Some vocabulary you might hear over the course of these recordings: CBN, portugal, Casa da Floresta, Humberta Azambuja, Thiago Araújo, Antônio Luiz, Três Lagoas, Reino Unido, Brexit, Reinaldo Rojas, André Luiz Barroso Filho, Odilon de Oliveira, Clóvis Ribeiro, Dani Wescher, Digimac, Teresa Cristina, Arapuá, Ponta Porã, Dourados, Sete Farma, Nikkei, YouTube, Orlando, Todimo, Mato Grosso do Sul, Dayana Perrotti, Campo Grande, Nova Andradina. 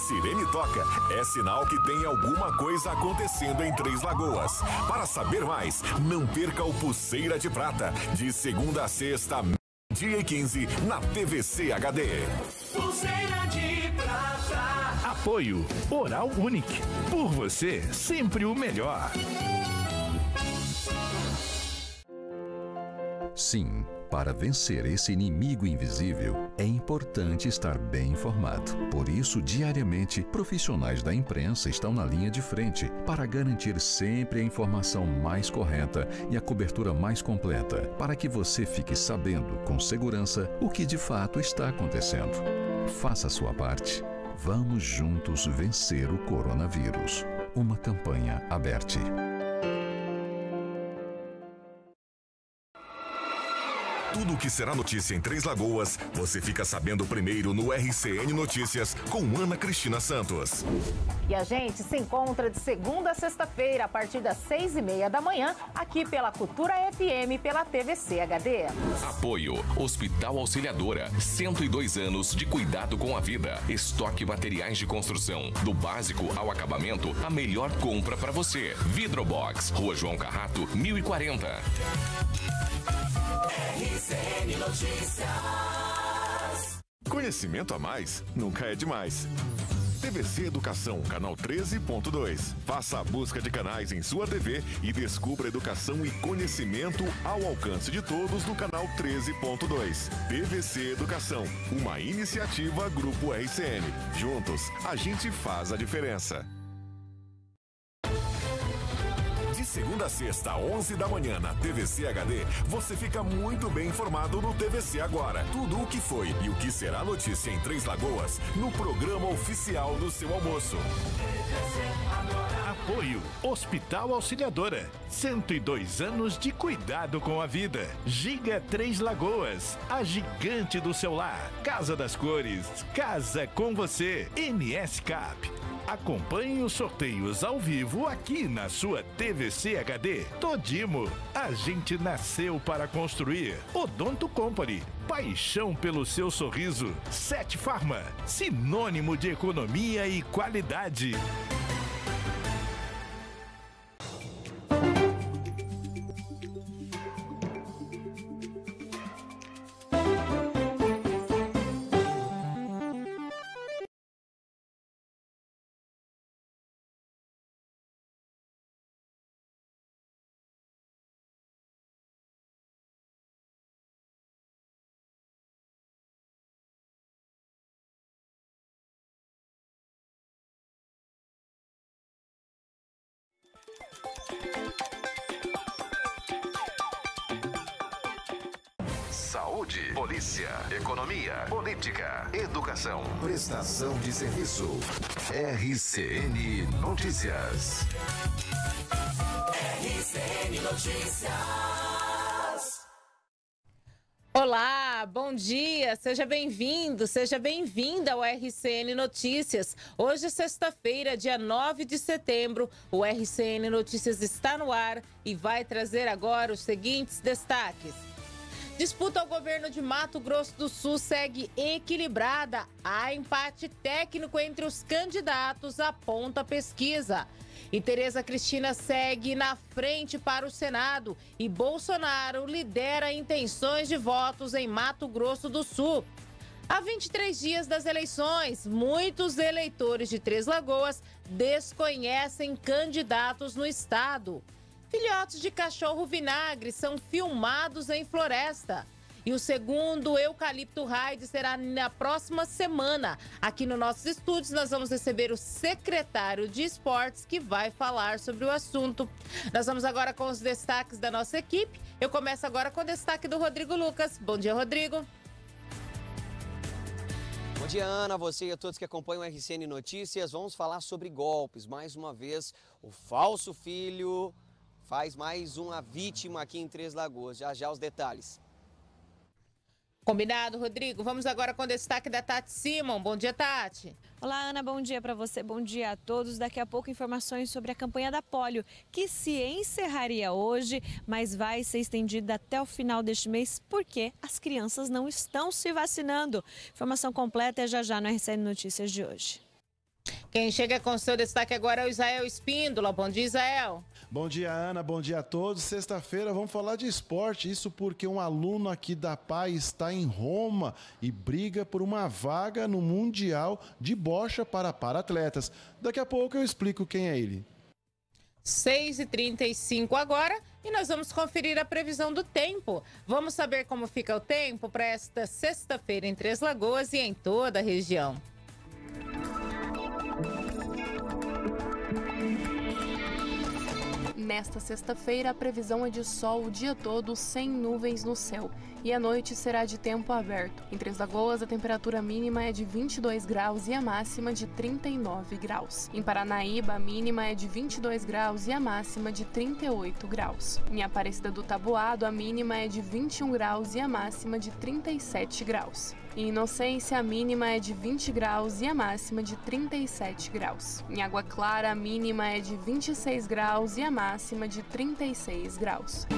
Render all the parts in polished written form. sirene toca, é sinal que tem alguma coisa acontecendo em Três Lagoas. Para saber mais, não perca o Pulseira de Prata, de segunda a sexta, meio-dia e 15, na TVC HD. Pulseira de Prata. Apoio Oral Unique. Por você, sempre o melhor. Sim, para vencer esse inimigo invisível, é importante estar bem informado. Por isso, diariamente, profissionais da imprensa estão na linha de frente para garantir sempre a informação mais correta e a cobertura mais completa, para que você fique sabendo, com segurança, o que de fato está acontecendo. Faça a sua parte. Vamos juntos vencer o coronavírus. Uma campanha aberta. Tudo o que será notícia em Três Lagoas, você fica sabendo primeiro no RCN Notícias com Ana Cristina Santos. E a gente se encontra de segunda a sexta-feira, a partir das 6:30 da manhã, aqui pela Cultura FM e pela TVC HD. Apoio Hospital Auxiliadora, 102 anos de cuidado com a vida. Estoque materiais de construção, do básico ao acabamento, a melhor compra para você. VidroBox, Rua João Carrato, 1040. RCN Notícias. Conhecimento a mais nunca é demais. TVC Educação, canal 13.2. Faça a busca de canais em sua TV e descubra educação e conhecimento ao alcance de todos no canal 13.2. TVC Educação, uma iniciativa Grupo RCN. Juntos, a gente faz a diferença. De segunda a sexta, 11 da manhã, na TVC HD, você fica muito bem informado no TVC Agora. Tudo o que foi e o que será notícia em Três Lagoas, no programa oficial do seu almoço. Apoio Hospital Auxiliadora, 102 anos de cuidado com a vida. Giga Três Lagoas, a gigante do seu lar. Casa das Cores, casa com você. MS Cap. Acompanhe os sorteios ao vivo aqui na sua TVC HD. Todimo, a gente nasceu para construir. Odonto Company, paixão pelo seu sorriso. Sete Farma, sinônimo de economia e qualidade. Saúde, polícia, economia, política, educação, prestação de serviço. RCN Notícias. RCN Notícias. Olá, bom dia, seja bem-vindo, seja bem-vinda ao RCN Notícias. Hoje, sexta-feira, dia 9 de setembro, o RCN Notícias está no ar e vai trazer agora os seguintes destaques. Disputa ao governo de Mato Grosso do Sul segue equilibrada. Há empate técnico entre os candidatos, aponta a pesquisa. E Teresa Cristina segue na frente para o Senado e Bolsonaro lidera intenções de votos em Mato Grosso do Sul. Há 23 dias das eleições, muitos eleitores de Três Lagoas desconhecem candidatos no estado. Filhotes de cachorro vinagre são filmados em floresta. E o segundo Eucalipto Raid será na próxima semana. Aqui no nossos estúdios nós vamos receber o secretário de Esportes que vai falar sobre o assunto. Nós vamos agora com os destaques da nossa equipe. Eu começo agora com o destaque do Rodrigo Lucas. Bom dia, Rodrigo. Bom dia, Ana, você e a todos que acompanham o RCN Notícias. Vamos falar sobre golpes. Mais uma vez, o falso filho faz mais uma vítima aqui em Três Lagoas. Já já os detalhes. Combinado, Rodrigo. Vamos agora com o destaque da Tati Simon. Bom dia, Tati. Olá, Ana. Bom dia para você. Bom dia a todos. Daqui a pouco, informações sobre a campanha da polio, que se encerraria hoje, mas vai ser estendida até o final deste mês, porque as crianças não estão se vacinando. Informação completa é já já no RCN Notícias de hoje. Quem chega com seu destaque agora é o Israel Espíndola. Bom dia, Israel. Bom dia, Ana. Bom dia a todos. Sexta-feira vamos falar de esporte. Isso porque um aluno aqui da PAI está em Roma e briga por uma vaga no Mundial de Bocha para para-atletas. Daqui a pouco eu explico quem é ele. 6h35 agora e nós vamos conferir a previsão do tempo. Vamos saber como fica o tempo para esta sexta-feira em Três Lagoas e em toda a região. Nesta sexta-feira, a previsão é de sol o dia todo, sem nuvens no céu. E a noite será de tempo aberto. Em Três Lagoas, a temperatura mínima é de 22 graus e a máxima de 39 graus. Em Paranaíba, a mínima é de 22 graus e a máxima de 38 graus. Em Aparecida do Taboado, a mínima é de 21 graus e a máxima de 37 graus. Em Inocência, a mínima é de 20 graus e a máxima de 37 graus. Em Água Clara, a mínima é de 26 graus e a máxima de 36 graus.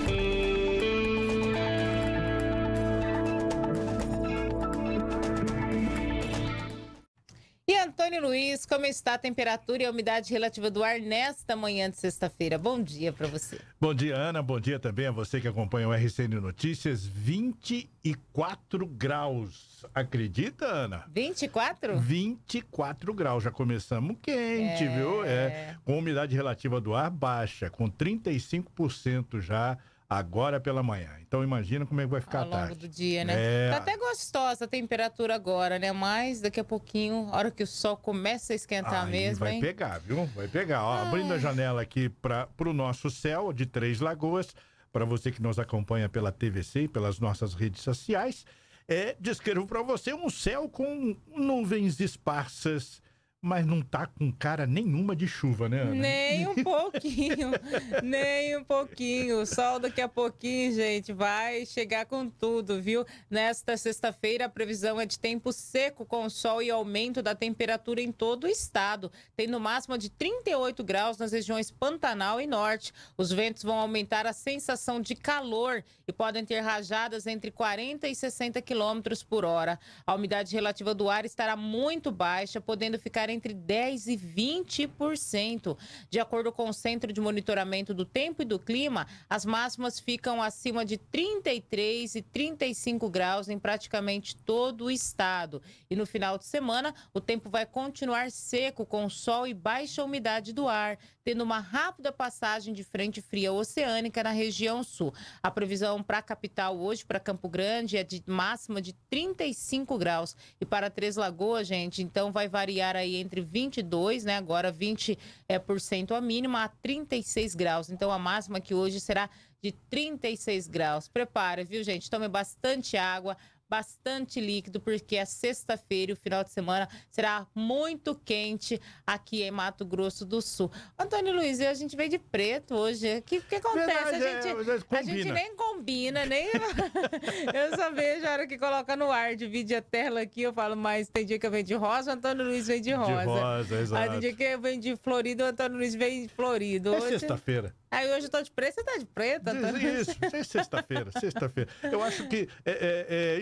E Antônio Luiz, como está a temperatura e a umidade relativa do ar nesta manhã de sexta-feira? Bom dia para você. Bom dia, Ana. Bom dia também a você que acompanha o RCN Notícias. 24 graus. Acredita, Ana? 24? 24 graus. Já começamos quente, viu? É. Com umidade relativa do ar baixa, com 35% já. Agora pela manhã. Então imagina como é que vai ficar a tarde. Ao longo do dia, né? É. Tá até gostosa a temperatura agora, né? Mas daqui a pouquinho, a hora que o sol começa a esquentar mesmo, vai pegar, viu? Vai pegar. Ó, abrindo a janela aqui para o nosso céu de Três Lagoas, para você que nos acompanha pela TVC e pelas nossas redes sociais, descrevo para você um céu com nuvens esparsas. Mas não tá com cara nenhuma de chuva, né, Ana? Nem um pouquinho, nem um pouquinho. O sol daqui a pouquinho, gente, vai chegar com tudo, viu? Nesta sexta-feira, a previsão é de tempo seco com sol e aumento da temperatura em todo o estado. Tem no máximo de 38 graus nas regiões Pantanal e Norte. Os ventos vão aumentar a sensação de calor e podem ter rajadas entre 40 e 60 quilômetros por hora. A umidade relativa do ar estará muito baixa, podendo ficar entre 10% e 20%. De acordo com o Centro de Monitoramento do Tempo e do Clima, as máximas ficam acima de 33 e 35 graus em praticamente todo o estado. E no final de semana, o tempo vai continuar seco, com sol e baixa umidade do ar, tendo uma rápida passagem de frente fria oceânica na região sul. A previsão para a capital hoje, para Campo Grande, é de máxima de 35 graus. E para Três Lagoas, gente, então vai variar aí entre 22, né, agora 20% a mínima, a 36 graus. Então a máxima que hoje será de 36 graus. Prepara, viu, gente? Tome bastante água, bastante líquido, porque a sexta-feira e o final de semana será muito quente aqui em Mato Grosso do Sul. Antônio Luiz, a gente veio de preto hoje. O que acontece? Verdade, a gente nem combina, nem... Eu só vejo a hora que coloca no ar, divide a tela aqui, eu falo, mas tem dia que eu venho de rosa, o Antônio Luiz vem de rosa. De rosa, exato. Aí tem dia que eu venho de florido, o Antônio Luiz vem de florido. Hoje... É sexta-feira. Aí hoje eu tô de preto, você tá de preto, Antônio? Isso, é sexta-feira, sexta-feira. Eu acho que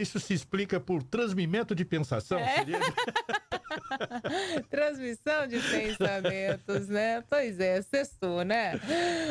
isso se explica por transmimento de pensação, seria? Transmissão de pensamentos, né? Pois é, sextou, né?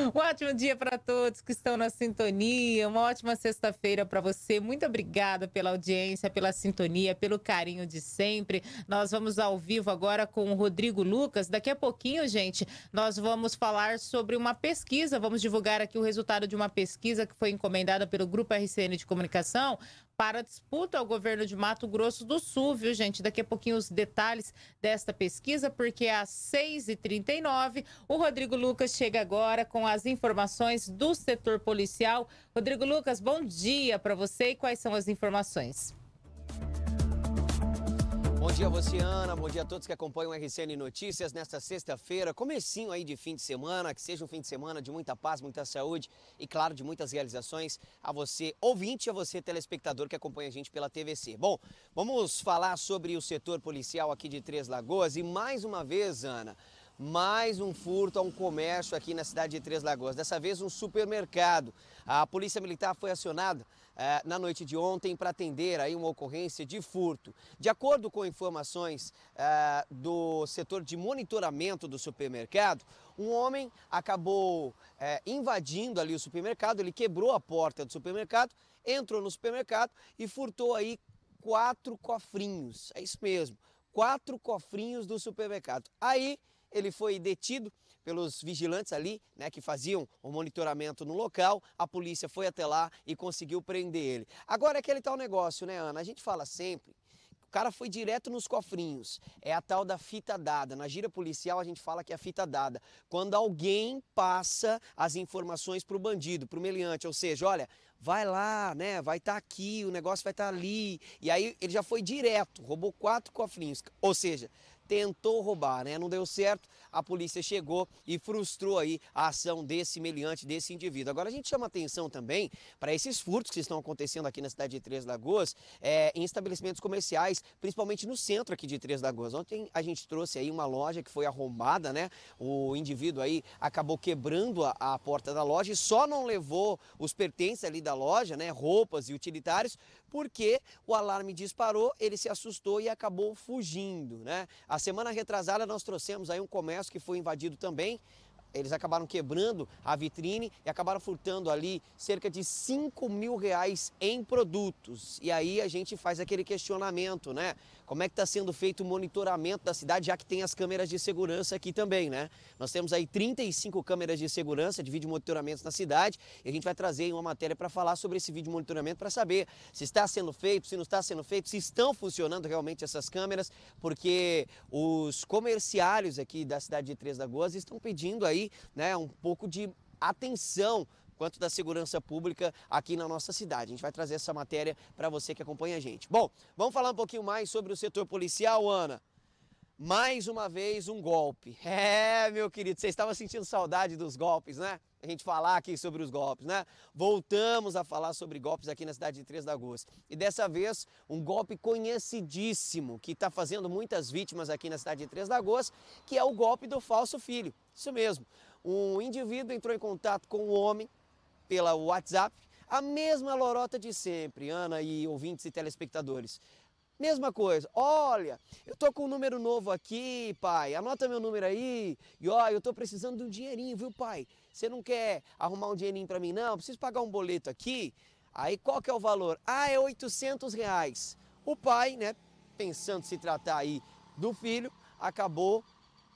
Um ótimo dia para todos que estão na sintonia, uma ótima sexta-feira para você. Muito obrigada pela audiência, pela sintonia, pelo carinho de sempre. Nós vamos ao vivo agora com o Rodrigo Lucas. Daqui a pouquinho, gente, nós vamos falar sobre uma pesquisa. Vamos divulgar aqui o resultado de uma pesquisa que foi encomendada pelo Grupo RCN de Comunicação para disputa ao governo de Mato Grosso do Sul, viu, gente? Daqui a pouquinho os detalhes desta pesquisa, porque às 6h39 o Rodrigo Lucas chega agora com as informações do setor policial. Rodrigo Lucas, bom dia para você e quais são as informações? Bom dia a você, Ana. Bom dia a todos que acompanham o RCN Notícias nesta sexta-feira. Comecinho aí de fim de semana, que seja um fim de semana de muita paz, muita saúde e, claro, de muitas realizações a você, ouvinte, a você, telespectador que acompanha a gente pela TVC. Bom, vamos falar sobre o setor policial aqui de Três Lagoas e, mais uma vez, Ana, mais um furto a um comércio aqui na cidade de Três Lagoas. Dessa vez, um supermercado. A Polícia Militar foi acionada na noite de ontem para atender aí uma ocorrência de furto. De acordo com informações do setor de monitoramento do supermercado, um homem acabou invadindo ali o supermercado, ele quebrou a porta do supermercado, entrou no supermercado e furtou aí 4 cofrinhos, é isso mesmo, 4 cofrinhos do supermercado. Aí ele foi detido pelos vigilantes ali, né, que faziam o monitoramento no local. A polícia foi até lá e conseguiu prender ele. Agora é aquele tal negócio, né, Ana? A gente fala sempre, o cara foi direto nos cofrinhos. É a tal da fita dada. Na gíria policial a gente fala que é a fita dada. Quando alguém passa as informações para o bandido, para o meliante, ou seja, olha, vai lá, né? Vai estar aqui, o negócio vai estar ali. E aí ele já foi direto, roubou 4 cofrinhos, ou seja, tentou roubar, né? Não deu certo, a polícia chegou e frustrou aí a ação desse meliante, desse indivíduo. Agora a gente chama atenção também para esses furtos que estão acontecendo aqui na cidade de Três Lagoas, em estabelecimentos comerciais, principalmente no centro aqui de Três Lagoas. Ontem a gente trouxe aí uma loja que foi arrombada, né? O indivíduo aí acabou quebrando a porta da loja e só não levou os pertences ali da loja, né? Roupas e utilitários, porque o alarme disparou, ele se assustou e acabou fugindo, né? A semana retrasada nós trouxemos aí um comércio que foi invadido também. Eles acabaram quebrando a vitrine e acabaram furtando ali cerca de 5 mil reais em produtos. E aí a gente faz aquele questionamento, né? Como é que está sendo feito o monitoramento da cidade, já que tem as câmeras de segurança aqui também, né? Nós temos aí 35 câmeras de segurança de vídeo monitoramento na cidade e a gente vai trazer uma matéria para falar sobre esse vídeo monitoramento para saber se está sendo feito, se não está sendo feito, se estão funcionando realmente essas câmeras, porque os comerciários aqui da cidade de Três Lagoas estão pedindo aí, né, um pouco de atenção quanto da segurança pública aqui na nossa cidade. A gente vai trazer essa matéria para você que acompanha a gente. Bom, vamos falar um pouquinho mais sobre o setor policial, Ana. Mais uma vez um golpe. É, meu querido, você estava sentindo saudade dos golpes, né? A gente falar aqui sobre os golpes, né? Voltamos a falar sobre golpes aqui na cidade de Três Lagoas. E dessa vez, um golpe conhecidíssimo, que está fazendo muitas vítimas aqui na cidade de Três Lagoas, que é o golpe do falso filho. Isso mesmo. Um indivíduo entrou em contato com um homem pela WhatsApp. A mesma lorota de sempre, Ana e ouvintes e telespectadores. Mesma coisa, olha, eu tô com um número novo aqui, pai, anota meu número aí, e ó, eu tô precisando de um dinheirinho, viu, pai? Você não quer arrumar um dinheirinho pra mim, não? Preciso pagar um boleto aqui. Aí qual que é o valor? Ah, é 800 reais. O pai, né, pensando se tratar aí do filho, acabou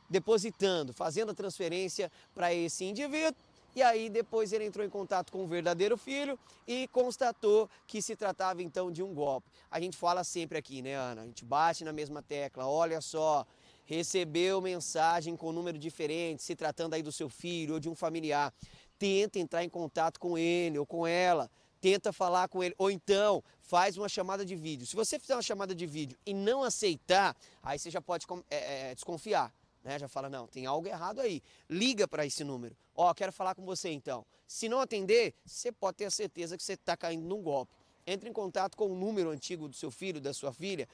depositando, fazendo a transferência para esse indivíduo. E aí depois ele entrou em contato com o verdadeiro filho e constatou que se tratava então de um golpe. A gente fala sempre aqui, né, Ana? A gente bate na mesma tecla, olha só, recebeu mensagem com número diferente, se tratando aí do seu filho ou de um familiar. Tenta entrar em contato com ele ou com ela, tenta falar com ele, ou então faz uma chamada de vídeo. Se você fizer uma chamada de vídeo e não aceitar, aí você já pode desconfiar. Né, já fala, não, tem algo errado aí. Liga para esse número. Ó, quero falar com você então. Se não atender, você pode ter a certeza que você está caindo num golpe. Entre em contato com o número antigo do seu filho, da sua filha,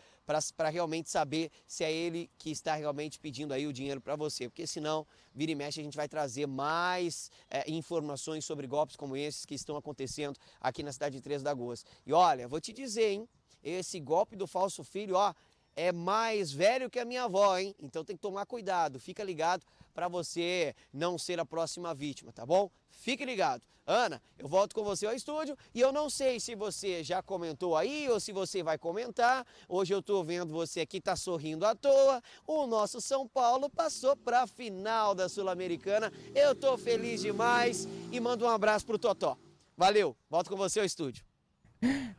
para realmente saber se é ele que está realmente pedindo aí o dinheiro para você. Porque senão, vira e mexe, a gente vai trazer mais informações sobre golpes como esses que estão acontecendo aqui na cidade de Três Lagoas. E olha, vou te dizer, hein, esse golpe do falso filho, ó, é mais velho que a minha avó, hein? Então tem que tomar cuidado, fica ligado para você não ser a próxima vítima, tá bom? Fique ligado. Ana, eu volto com você ao estúdio e eu não sei se você já comentou aí ou se você vai comentar. Hoje eu tô vendo você aqui, tá sorrindo à toa. O nosso São Paulo passou para a final da Sul-Americana. Eu tô feliz demais e mando um abraço pro Totó. Valeu, volto com você ao estúdio.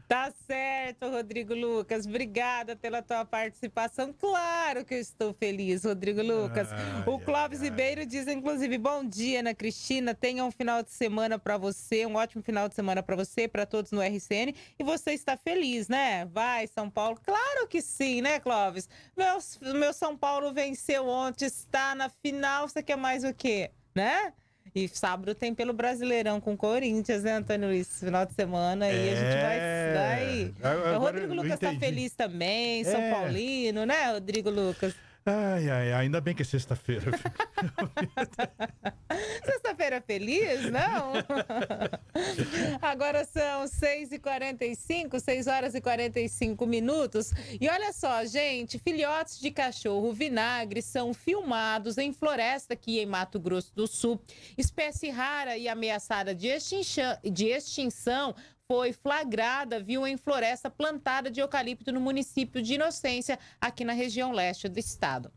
Tá certo, Rodrigo Lucas. Obrigada pela tua participação. Claro que eu estou feliz, Rodrigo Lucas. O Clóvis Ribeiro diz, inclusive, bom dia, Ana Cristina. Tenha um final de semana para você, um ótimo final de semana para você, para todos no RCN. E você está feliz, né? Vai, São Paulo. Claro que sim, né, Clóvis? Meu São Paulo venceu ontem, está na final. Você quer mais o quê, né? E sábado tem pelo Brasileirão com o Corinthians, né, Antônio Luiz? Final de semana aí a gente vai... O Rodrigo Lucas tá feliz também, São Paulino, né, Rodrigo Lucas? Ai, ai, ainda bem que é sexta-feira. Sexta-feira é feliz, não? Agora são 6h45 minutos. E olha só, gente, filhotes de cachorro vinagre são filmados em floresta aqui em Mato Grosso do Sul. Espécie rara e ameaçada de extinção foi flagrada, viu, em floresta plantada de eucalipto no município de Inocência, aqui na região leste do estado.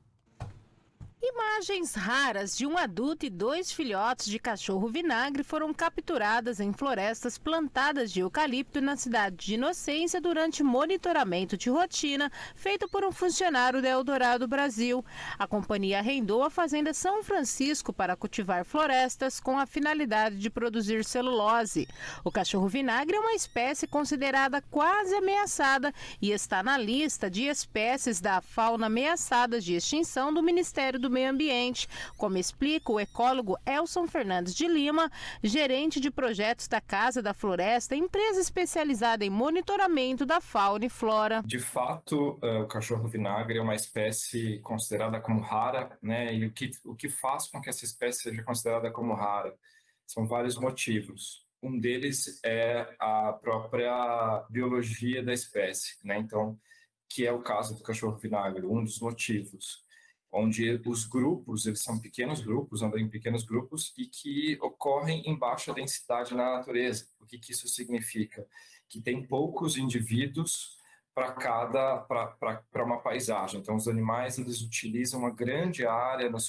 Imagens raras de um adulto e 2 filhotes de cachorro vinagre foram capturadas em florestas plantadas de eucalipto na cidade de Inocência durante monitoramento de rotina feito por um funcionário da Eldorado Brasil. A companhia arrendou a fazenda São Francisco para cultivar florestas com a finalidade de produzir celulose. O cachorro vinagre é uma espécie considerada quase ameaçada e está na lista de espécies da fauna ameaçadas de extinção do Ministério do Meio Ambiente, como explica o ecólogo Elson Fernandes de Lima, gerente de projetos da Casa da Floresta, empresa especializada em monitoramento da fauna e flora. De fato, o cachorro-vinagre é uma espécie considerada como rara, né? E o que faz com que essa espécie seja considerada como rara? São vários motivos. Um deles é a própria biologia da espécie, né? Então, que é o caso do cachorro-vinagre, um dos motivos, onde os grupos, eles são pequenos grupos, andam em pequenos grupos e que ocorrem em baixa densidade na natureza. O que isso significa? Que tem poucos indivíduos para uma paisagem. Então, os animais, eles utilizam uma grande área ao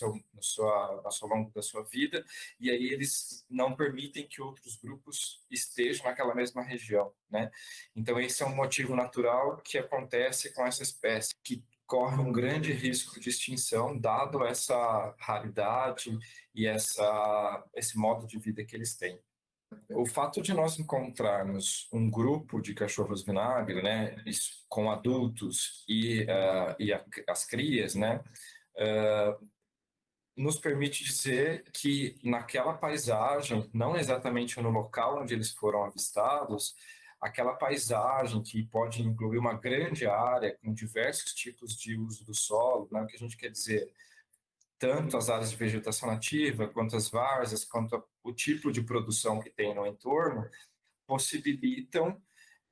longo da sua vida, e aí eles não permitem que outros grupos estejam naquela mesma região, né? Então, esse é um motivo natural que acontece com essa espécie, que corre um grande risco de extinção, dado essa raridade e esse modo de vida que eles têm. O fato de nós encontrarmos um grupo de cachorros-vinagre, né, com adultos e as crias, né, nos permite dizer que naquela paisagem, não exatamente no local onde eles foram avistados, aquela paisagem que pode incluir uma grande área com diversos tipos de uso do solo, né? O que a gente quer dizer, tanto as áreas de vegetação nativa, quanto as várzeas, quanto o tipo de produção que tem no entorno, possibilitam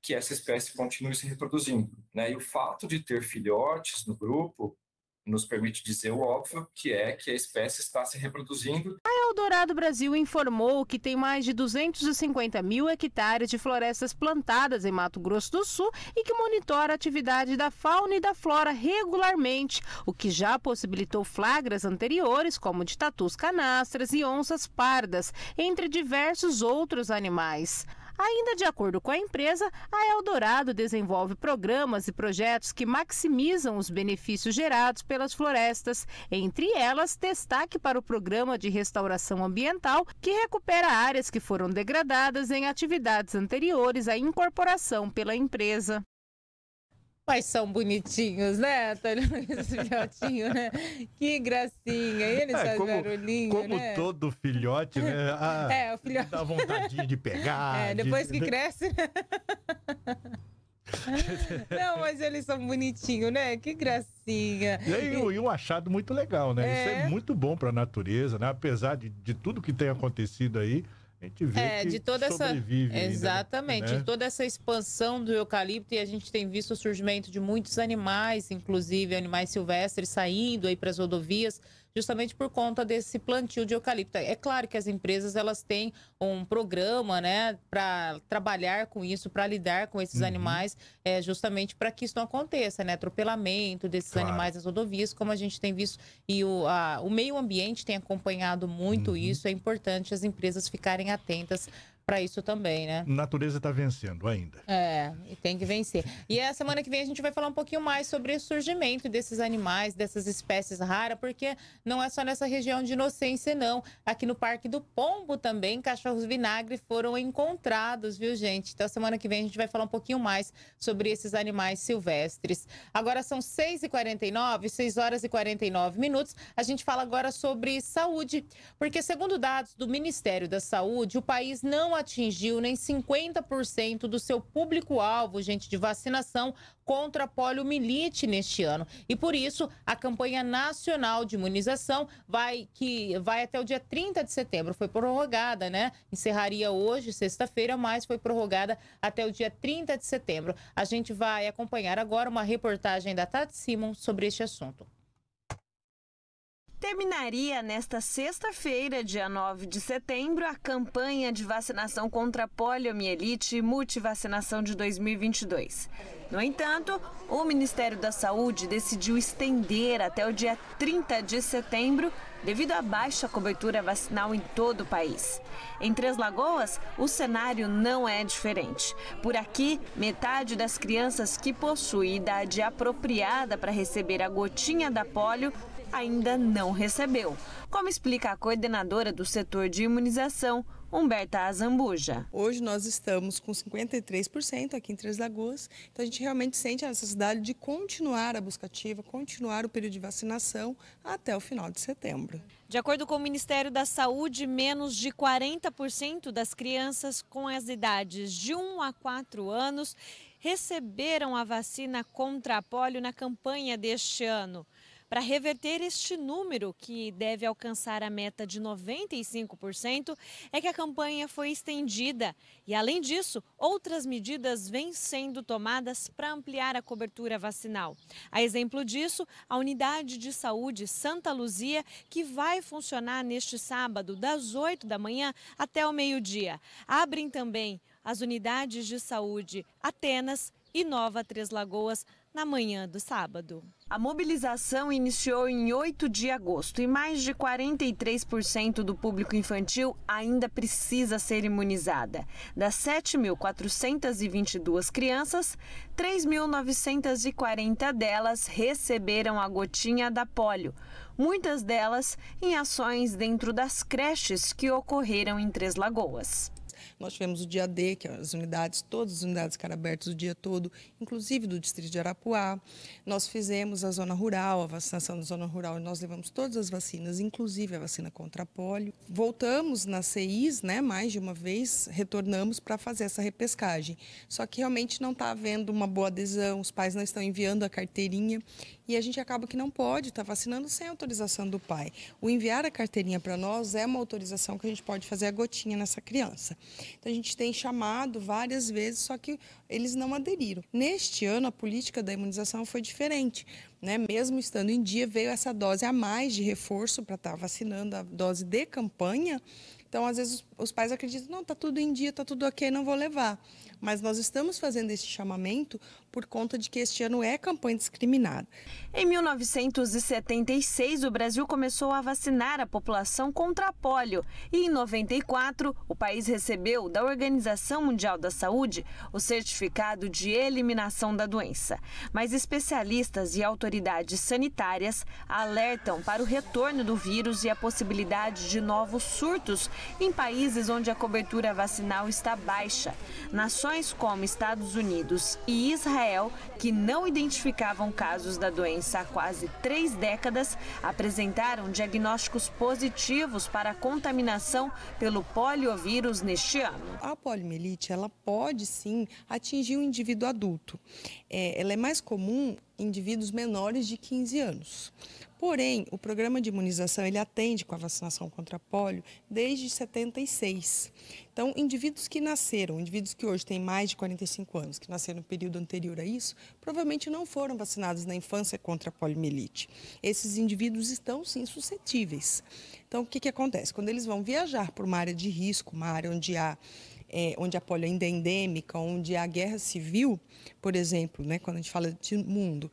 que essa espécie continue se reproduzindo, né? E o fato de ter filhotes no grupo nos permite dizer o óbvio, que é que a espécie está se reproduzindo. A Eldorado Brasil informou que tem mais de 250 mil hectares de florestas plantadas em Mato Grosso do Sul e que monitora a atividade da fauna e da flora regularmente, o que já possibilitou flagras anteriores, como de tatus canastras e onças pardas, entre diversos outros animais. Ainda de acordo com a empresa, a Eldorado desenvolve programas e projetos que maximizam os benefícios gerados pelas florestas. Entre elas, destaque para o programa de restauração ambiental, que recupera áreas que foram degradadas em atividades anteriores à incorporação pela empresa. Mas são bonitinhos, né, Antônio Luiz, filhotinho, né? Que gracinha, eles fazem barulhinho, como né? Como todo filhote, né? Ah, o filhote dá vontade de pegar. Depois que cresce... Não, mas eles são bonitinhos, né? Que gracinha. E um achado muito legal, né? Isso é muito bom para a natureza, né? Apesar de tudo que tem acontecido aí, a gente vê que de toda sobrevive essa... Exatamente, ainda, né? De toda essa expansão do eucalipto, e a gente tem visto o surgimento de muitos animais, inclusive animais silvestres, saindo aí para as rodovias, justamente por conta desse plantio de eucalipto. É claro que as empresas, elas têm um programa, né, para trabalhar com isso, para lidar com esses animais, justamente para que isso não aconteça, né, atropelamento desses animais nas rodovias, como a gente tem visto, e o meio ambiente tem acompanhado muito isso. É importante as empresas ficarem atentas para isso também, né? Natureza está vencendo ainda. E tem que vencer. E a semana que vem a gente vai falar um pouquinho mais sobre o surgimento desses animais, dessas espécies raras, porque não é só nessa região de Inocência, não. Aqui no Parque do Pombo também, cachorros-vinagre foram encontrados, viu, gente? Então, semana que vem a gente vai falar um pouquinho mais sobre esses animais silvestres. Agora são 6h49, 6h49. A gente fala agora sobre saúde, porque segundo dados do Ministério da Saúde, o país não não atingiu nem 50% do seu público-alvo, gente, de vacinação contra a poliomielite neste ano. E por isso, a campanha nacional de imunização vai até o dia 30 de setembro. Foi prorrogada, né? Encerraria hoje, sexta-feira, mas foi prorrogada até o dia 30 de setembro. A gente vai acompanhar agora uma reportagem da Tati Simon sobre este assunto. Terminaria nesta sexta-feira, dia 9 de setembro, a campanha de vacinação contra a poliomielite e multivacinação de 2022. No entanto, o Ministério da Saúde decidiu estender até o dia 30 de setembro devido à baixa cobertura vacinal em todo o país. Em Três Lagoas, o cenário não é diferente. Por aqui, metade das crianças que possui idade apropriada para receber a gotinha da polio ainda não recebeu, como explica a coordenadora do setor de imunização, Humberta Azambuja. Hoje nós estamos com 53% aqui em Três Lagoas, então a gente realmente sente a necessidade de continuar a busca ativa, continuar o período de vacinação até o final de setembro. De acordo com o Ministério da Saúde, menos de 40% das crianças com as idades de 1 a 4 anos receberam a vacina contra a polio na campanha deste ano. Para reverter este número, que deve alcançar a meta de 95%, é que a campanha foi estendida. E, além disso, outras medidas vêm sendo tomadas para ampliar a cobertura vacinal. A exemplo disso, a Unidade de Saúde Santa Luzia, que vai funcionar neste sábado, das 8 da manhã até o meio-dia. Abrem também as unidades de saúde Atenas e Nova Três Lagoas, na manhã do sábado. A mobilização iniciou em 8 de agosto e mais de 43% do público infantil ainda precisa ser imunizada. Das 7.422 crianças, 3.940 delas receberam a gotinha da polio. Muitas delas em ações dentro das creches que ocorreram em Três Lagoas. Nós tivemos o dia D, que é as unidades, todas as unidades ficaram abertas o dia todo, inclusive do distrito de Arapuá. Nós fizemos a zona rural, a vacinação da zona rural, nós levamos todas as vacinas, inclusive a vacina contra a polio. Voltamos nas CIs, né, mais de uma vez, retornamos para fazer essa repescagem. Só que realmente não está havendo uma boa adesão, os pais não estão enviando a carteirinha e a gente acaba que não pode estar vacinando sem autorização do pai. O enviar a carteirinha para nós é uma autorização que a gente pode fazer a gotinha nessa criança. Então, a gente tem chamado várias vezes, só que eles não aderiram. Neste ano, a política da imunização foi diferente, né? Mesmo estando em dia, veio essa dose a mais de reforço para estar vacinando, a dose de campanha. Então, às vezes, os pais acreditam, não, está tudo em dia, está tudo ok, não vou levar. Mas nós estamos fazendo este chamamento por conta de que este ano é campanha discriminada. Em 1976, o Brasil começou a vacinar a população contra a polio. E em 94, o país recebeu da Organização Mundial da Saúde o certificado de eliminação da doença. Mas especialistas e autoridades sanitárias alertam para o retorno do vírus e a possibilidade de novos surtos em países onde a cobertura vacinal está baixa. Nações como Estados Unidos e Israel, que não identificavam casos da doença há quase 3 décadas, apresentaram diagnósticos positivos para a contaminação pelo poliovírus neste ano. A poliomielite, ela pode sim atingir um indivíduo adulto. Ela é mais comum em indivíduos menores de 15 anos. Porém, o programa de imunização, ele atende com a vacinação contra a polio desde 76. Então, indivíduos que nasceram, indivíduos que hoje têm mais de 45 anos, que nasceram no período anterior a isso, provavelmente não foram vacinados na infância contra a poliomielite. Esses indivíduos estão, sim, suscetíveis. Então, o que acontece? Quando eles vão viajar por uma área de risco, uma área onde a polio ainda é endêmica, onde há guerra civil, por exemplo, né, quando a gente fala de mundo,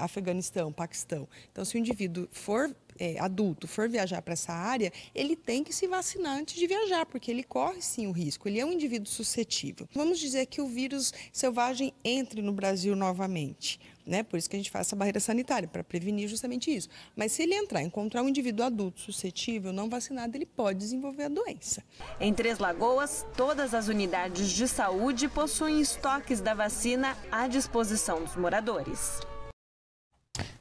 Afeganistão, Paquistão. Então, se o indivíduo for adulto, for viajar para essa área, ele tem que se vacinar antes de viajar, porque ele corre sim o risco, ele é um indivíduo suscetível. Vamos dizer que o vírus selvagem entre no Brasil novamente, né? Por isso que a gente faz essa barreira sanitária, para prevenir justamente isso. Mas se ele entrar, encontrar um indivíduo adulto suscetível, não vacinado, ele pode desenvolver a doença. Em Três Lagoas, todas as unidades de saúde possuem estoques da vacina à disposição dos moradores.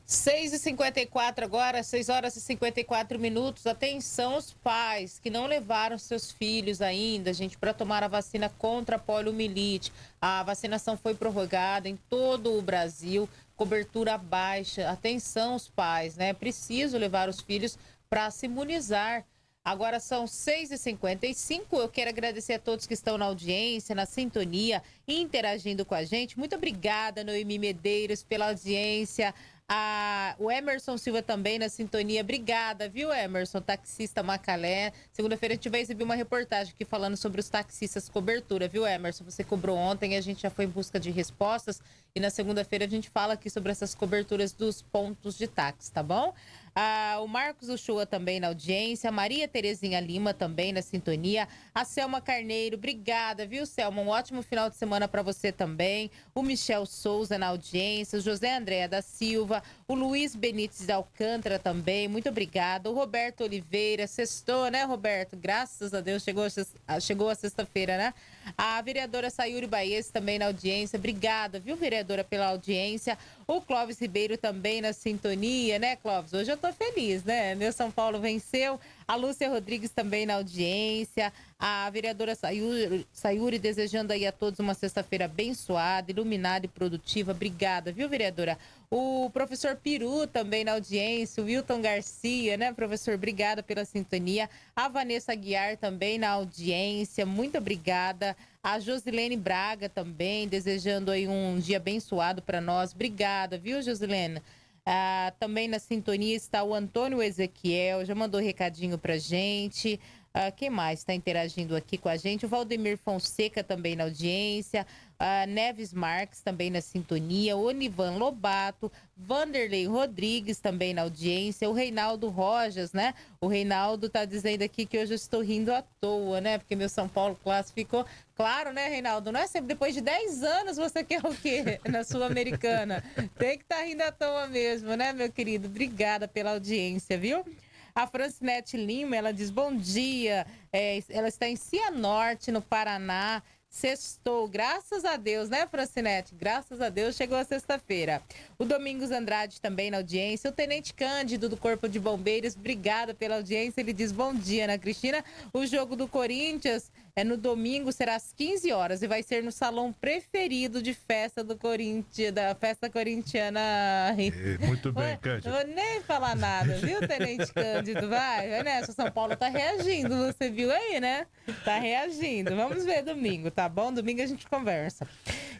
6h54 agora, 6 horas e 54 minutos. Atenção os pais que não levaram seus filhos ainda, gente, para tomar a vacina contra a poliomielite. A vacinação foi prorrogada em todo o Brasil, cobertura baixa. Atenção os pais, né? Preciso levar os filhos para se imunizar. Agora são 6h55, eu quero agradecer a todos que estão na audiência, na sintonia, interagindo com a gente. Muito obrigada, Noemi Medeiros, pela audiência. O Emerson Silva também na sintonia. Obrigada, viu, Emerson, taxista Macalé. Segunda-feira a gente vai exibir uma reportagem aqui falando sobre os taxistas cobertura, viu, Emerson? Você cobrou ontem, a gente já foi em busca de respostas. E na segunda-feira a gente fala aqui sobre essas coberturas dos pontos de táxi, tá bom? O Marcos Uchoa também na audiência, a Maria Terezinha Lima também na sintonia, a Selma Carneiro, obrigada, viu, Selma? Um ótimo final de semana para você também. O Michel Souza na audiência, o José Andréa da Silva, o Luiz Benites da Alcântara também, muito obrigada. O Roberto Oliveira, sextou, né, Roberto? Graças a Deus, chegou a sexta-feira, né? A vereadora Sayuri Baez também na audiência, obrigada, viu, vereadora, pela audiência. O Clóvis Ribeiro também na sintonia, né, Clóvis? Hoje eu tô feliz, né? Meu São Paulo venceu. A Lúcia Rodrigues também na audiência. A vereadora Sayuri desejando aí a todos uma sexta-feira abençoada, iluminada e produtiva. Obrigada, viu, vereadora? O professor Peru também na audiência. O Wilton Garcia, né, professor? Obrigada pela sintonia. A Vanessa Aguiar também na audiência. Muito obrigada. A Josilene Braga também desejando aí um dia abençoado para nós. Obrigada, viu, Josilene? Também na sintonia está o Antônio Ezequiel, já mandou recadinho pra gente. Quem mais está interagindo aqui com a gente? O Valdemir Fonseca também na audiência, Neves Marques também na sintonia, Onivan Lobato, Vanderlei Rodrigues também na audiência, o Reinaldo Rojas, né? O Reinaldo tá dizendo aqui que hoje eu estou rindo à toa, né? Porque meu São Paulo classificou. Claro, né, Reinaldo? Não é sempre. Depois de 10 anos você quer o quê na Sul-Americana? Tem que estar rindo à toa mesmo, né, meu querido? Obrigada pela audiência, viu? A Francinete Lima, ela diz, bom dia, ela está em Cianorte, no Paraná, sextou, graças a Deus, né, Francinete? Graças a Deus, chegou a sexta-feira. O Domingos Andrade também na audiência, o Tenente Cândido do Corpo de Bombeiros, obrigada pela audiência, ele diz, bom dia, Ana Cristina, o jogo do Corinthians é no domingo, será às 15 horas e vai ser no salão preferido de festa do Corinthians, da festa corintiana. Muito bem, Cândido. Não vou nem falar nada, viu, Tenente Cândido? Vai nessa, São Paulo tá reagindo, você viu aí, né? Tá reagindo. Vamos ver domingo, tá bom? Domingo a gente conversa.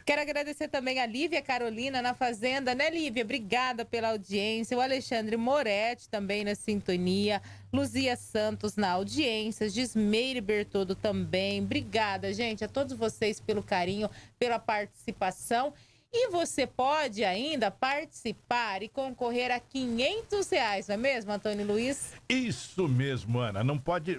Quero agradecer também a Lívia Carolina na Fazenda, né, Lívia? Obrigada pela audiência. O Alexandre Moretti também na sintonia. Luzia Santos na audiência, Gismeire Bertoldo também. Obrigada, gente, a todos vocês pelo carinho, pela participação. E você pode ainda participar e concorrer a R$500, não é mesmo, Antônio Luiz? Isso mesmo, Ana. Não pode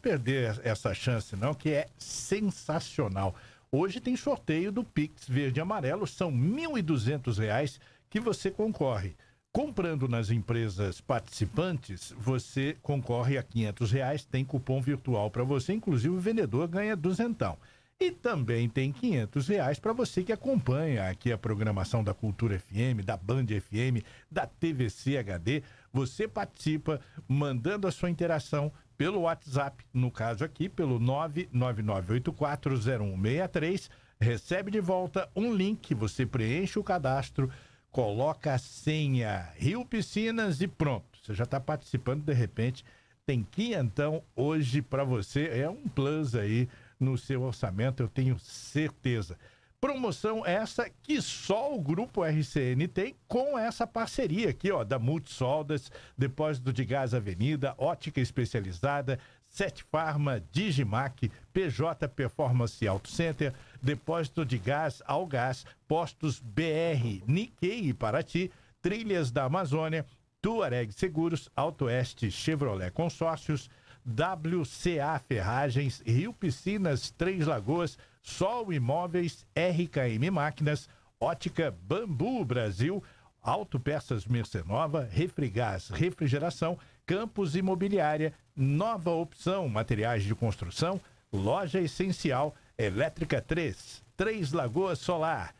perder essa chance, não, que é sensacional. Hoje tem sorteio do Pix Verde e Amarelo, são R$1.200 que você concorre. Comprando nas empresas participantes, você concorre a R$500, tem cupom virtual para você, inclusive o vendedor ganha R$200. E também tem R$500 para você que acompanha aqui a programação da Cultura FM, da Band FM, da TVC HD. Você participa mandando a sua interação pelo WhatsApp, no caso aqui, pelo 999840163. Recebe de volta um link, você preenche o cadastro, coloca a senha Rio Piscinas e pronto. Você já está participando, de repente, tem R$500 hoje para você. É um plus aí no seu orçamento, eu tenho certeza. Promoção essa que só o Grupo RCN tem com essa parceria aqui, ó, da Multisoldas, Depósito de Gás Avenida, Ótica Especializada, Sete Farma, Digimac, PJ Performance Auto Center, Depósito de Gás Algás, Postos BR, Nikkei e Paraty, Trilhas da Amazônia, Tuareg Seguros, Autoeste Chevrolet Consórcios, WCA Ferragens, Rio Piscinas, Três Lagoas, Sol Imóveis, RKM Máquinas, Ótica Bambu Brasil, Autopeças Mercenova, Refrigás Refrigeração, Campos Imobiliária, Nova Opção, Materiais de Construção, Loja Essencial, Elétrica 3, Três Lagoas Solar,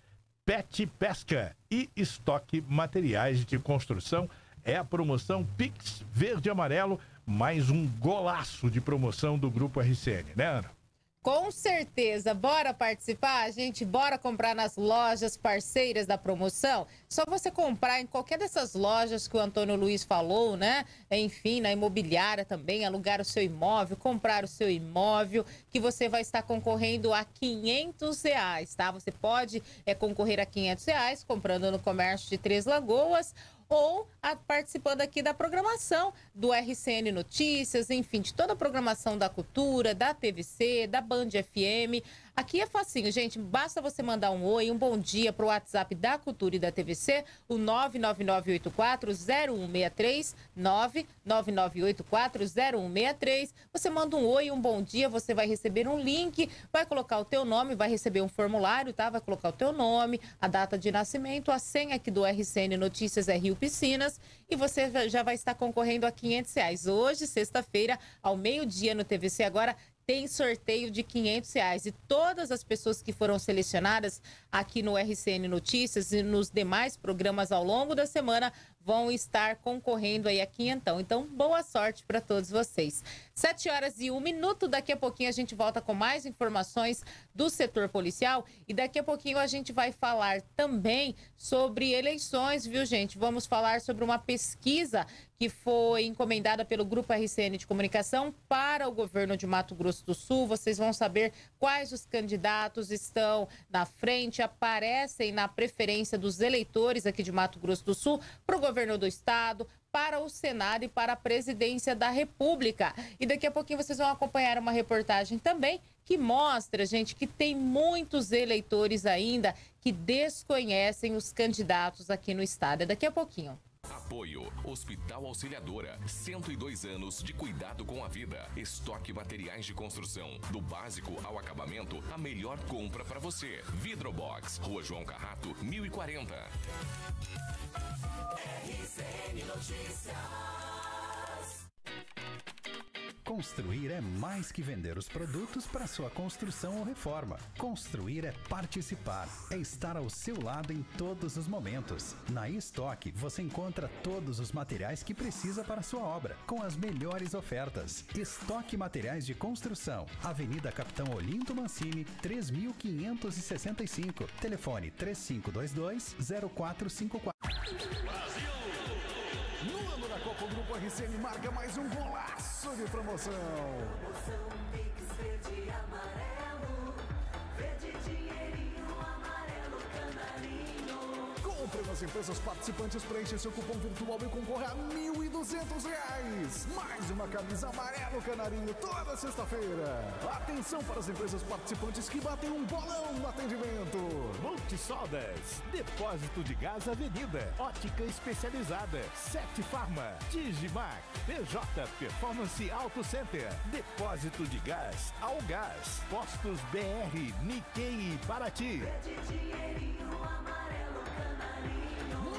Pet Pesca e Estoque Materiais de Construção. É a promoção Pix Verde Amarelo, mais um golaço de promoção do Grupo RCN, né, Ana? Com certeza, bora participar, gente, bora comprar nas lojas parceiras da promoção. Só você comprar em qualquer dessas lojas que o Antônio Luiz falou, né? Enfim, na imobiliária também, alugar o seu imóvel, comprar o seu imóvel, que você vai estar concorrendo a R$500, tá? Você pode concorrer a R$500 comprando no comércio de Três Lagoas, ou participando aqui da programação do RCN Notícias, enfim, de toda a programação da Cultura, da TVC, da Band FM. Aqui é facinho, gente, basta você mandar um oi, um bom dia para o WhatsApp da Cultura e da TVC, o 99984-0163, 99984-0163. Você manda um oi, um bom dia, você vai receber um link, vai colocar o teu nome, vai receber um formulário, tá? Vai colocar o teu nome, a data de nascimento, a senha aqui do RCN Notícias é Rio Piscinas, e você já vai estar concorrendo a R$500. Hoje, sexta-feira, ao meio-dia no TVC Agora, tem sorteio de R$500. E todas as pessoas que foram selecionadas aqui no RCN Notícias e nos demais programas ao longo da semana vão estar concorrendo aí a R$500. Então, boa sorte para todos vocês. 7h01. Daqui a pouquinho a gente volta com mais informações do setor policial. E daqui a pouquinho a gente vai falar também sobre eleições, viu, gente? Vamos falar sobre uma pesquisa que foi encomendada pelo Grupo RCN de Comunicação para o governo de Mato Grosso do Sul. Vocês vão saber quais os candidatos estão na frente, aparecem na preferência dos eleitores aqui de Mato Grosso do Sul para o governo do estado, para o Senado e para a presidência da República. E daqui a pouquinho vocês vão acompanhar uma reportagem também que mostra, gente, que tem muitos eleitores ainda que desconhecem os candidatos aqui no estado. É daqui a pouquinho. Apoio Hospital Auxiliadora, 102 anos de cuidado com a vida. Estoque materiais de construção, do básico ao acabamento, a melhor compra para você. VidroBox, Rua João Carrato, 1040. RCN Notícias. Construir é mais que vender os produtos para sua construção ou reforma. Construir é participar, é estar ao seu lado em todos os momentos. Na Estoque você encontra todos os materiais que precisa para sua obra, com as melhores ofertas. Estoque Materiais de Construção, Avenida Capitão Olinto Mancini, 3565, telefone 3522-0454. Brasil! No ano da Copa, o Grupo RCN marca mais um golaço de promoção. Promoção Pix Verde Amarelo, verde dinheirinho, amarelo canarinho. Compre nas empresas participantes, preencha seu cupom virtual e concorra a R$1.200. Mais uma camisa amarelo canarinho toda sexta-feira. Atenção para as empresas participantes que batem um bolão no atendimento. Multisoldas, Depósito de Gás Avenida, Ótica Especializada, Sete Farma, Digimac, PJ Performance Auto Center, Depósito de Gás, Algás, Postos BR, Nikkei e Paraty.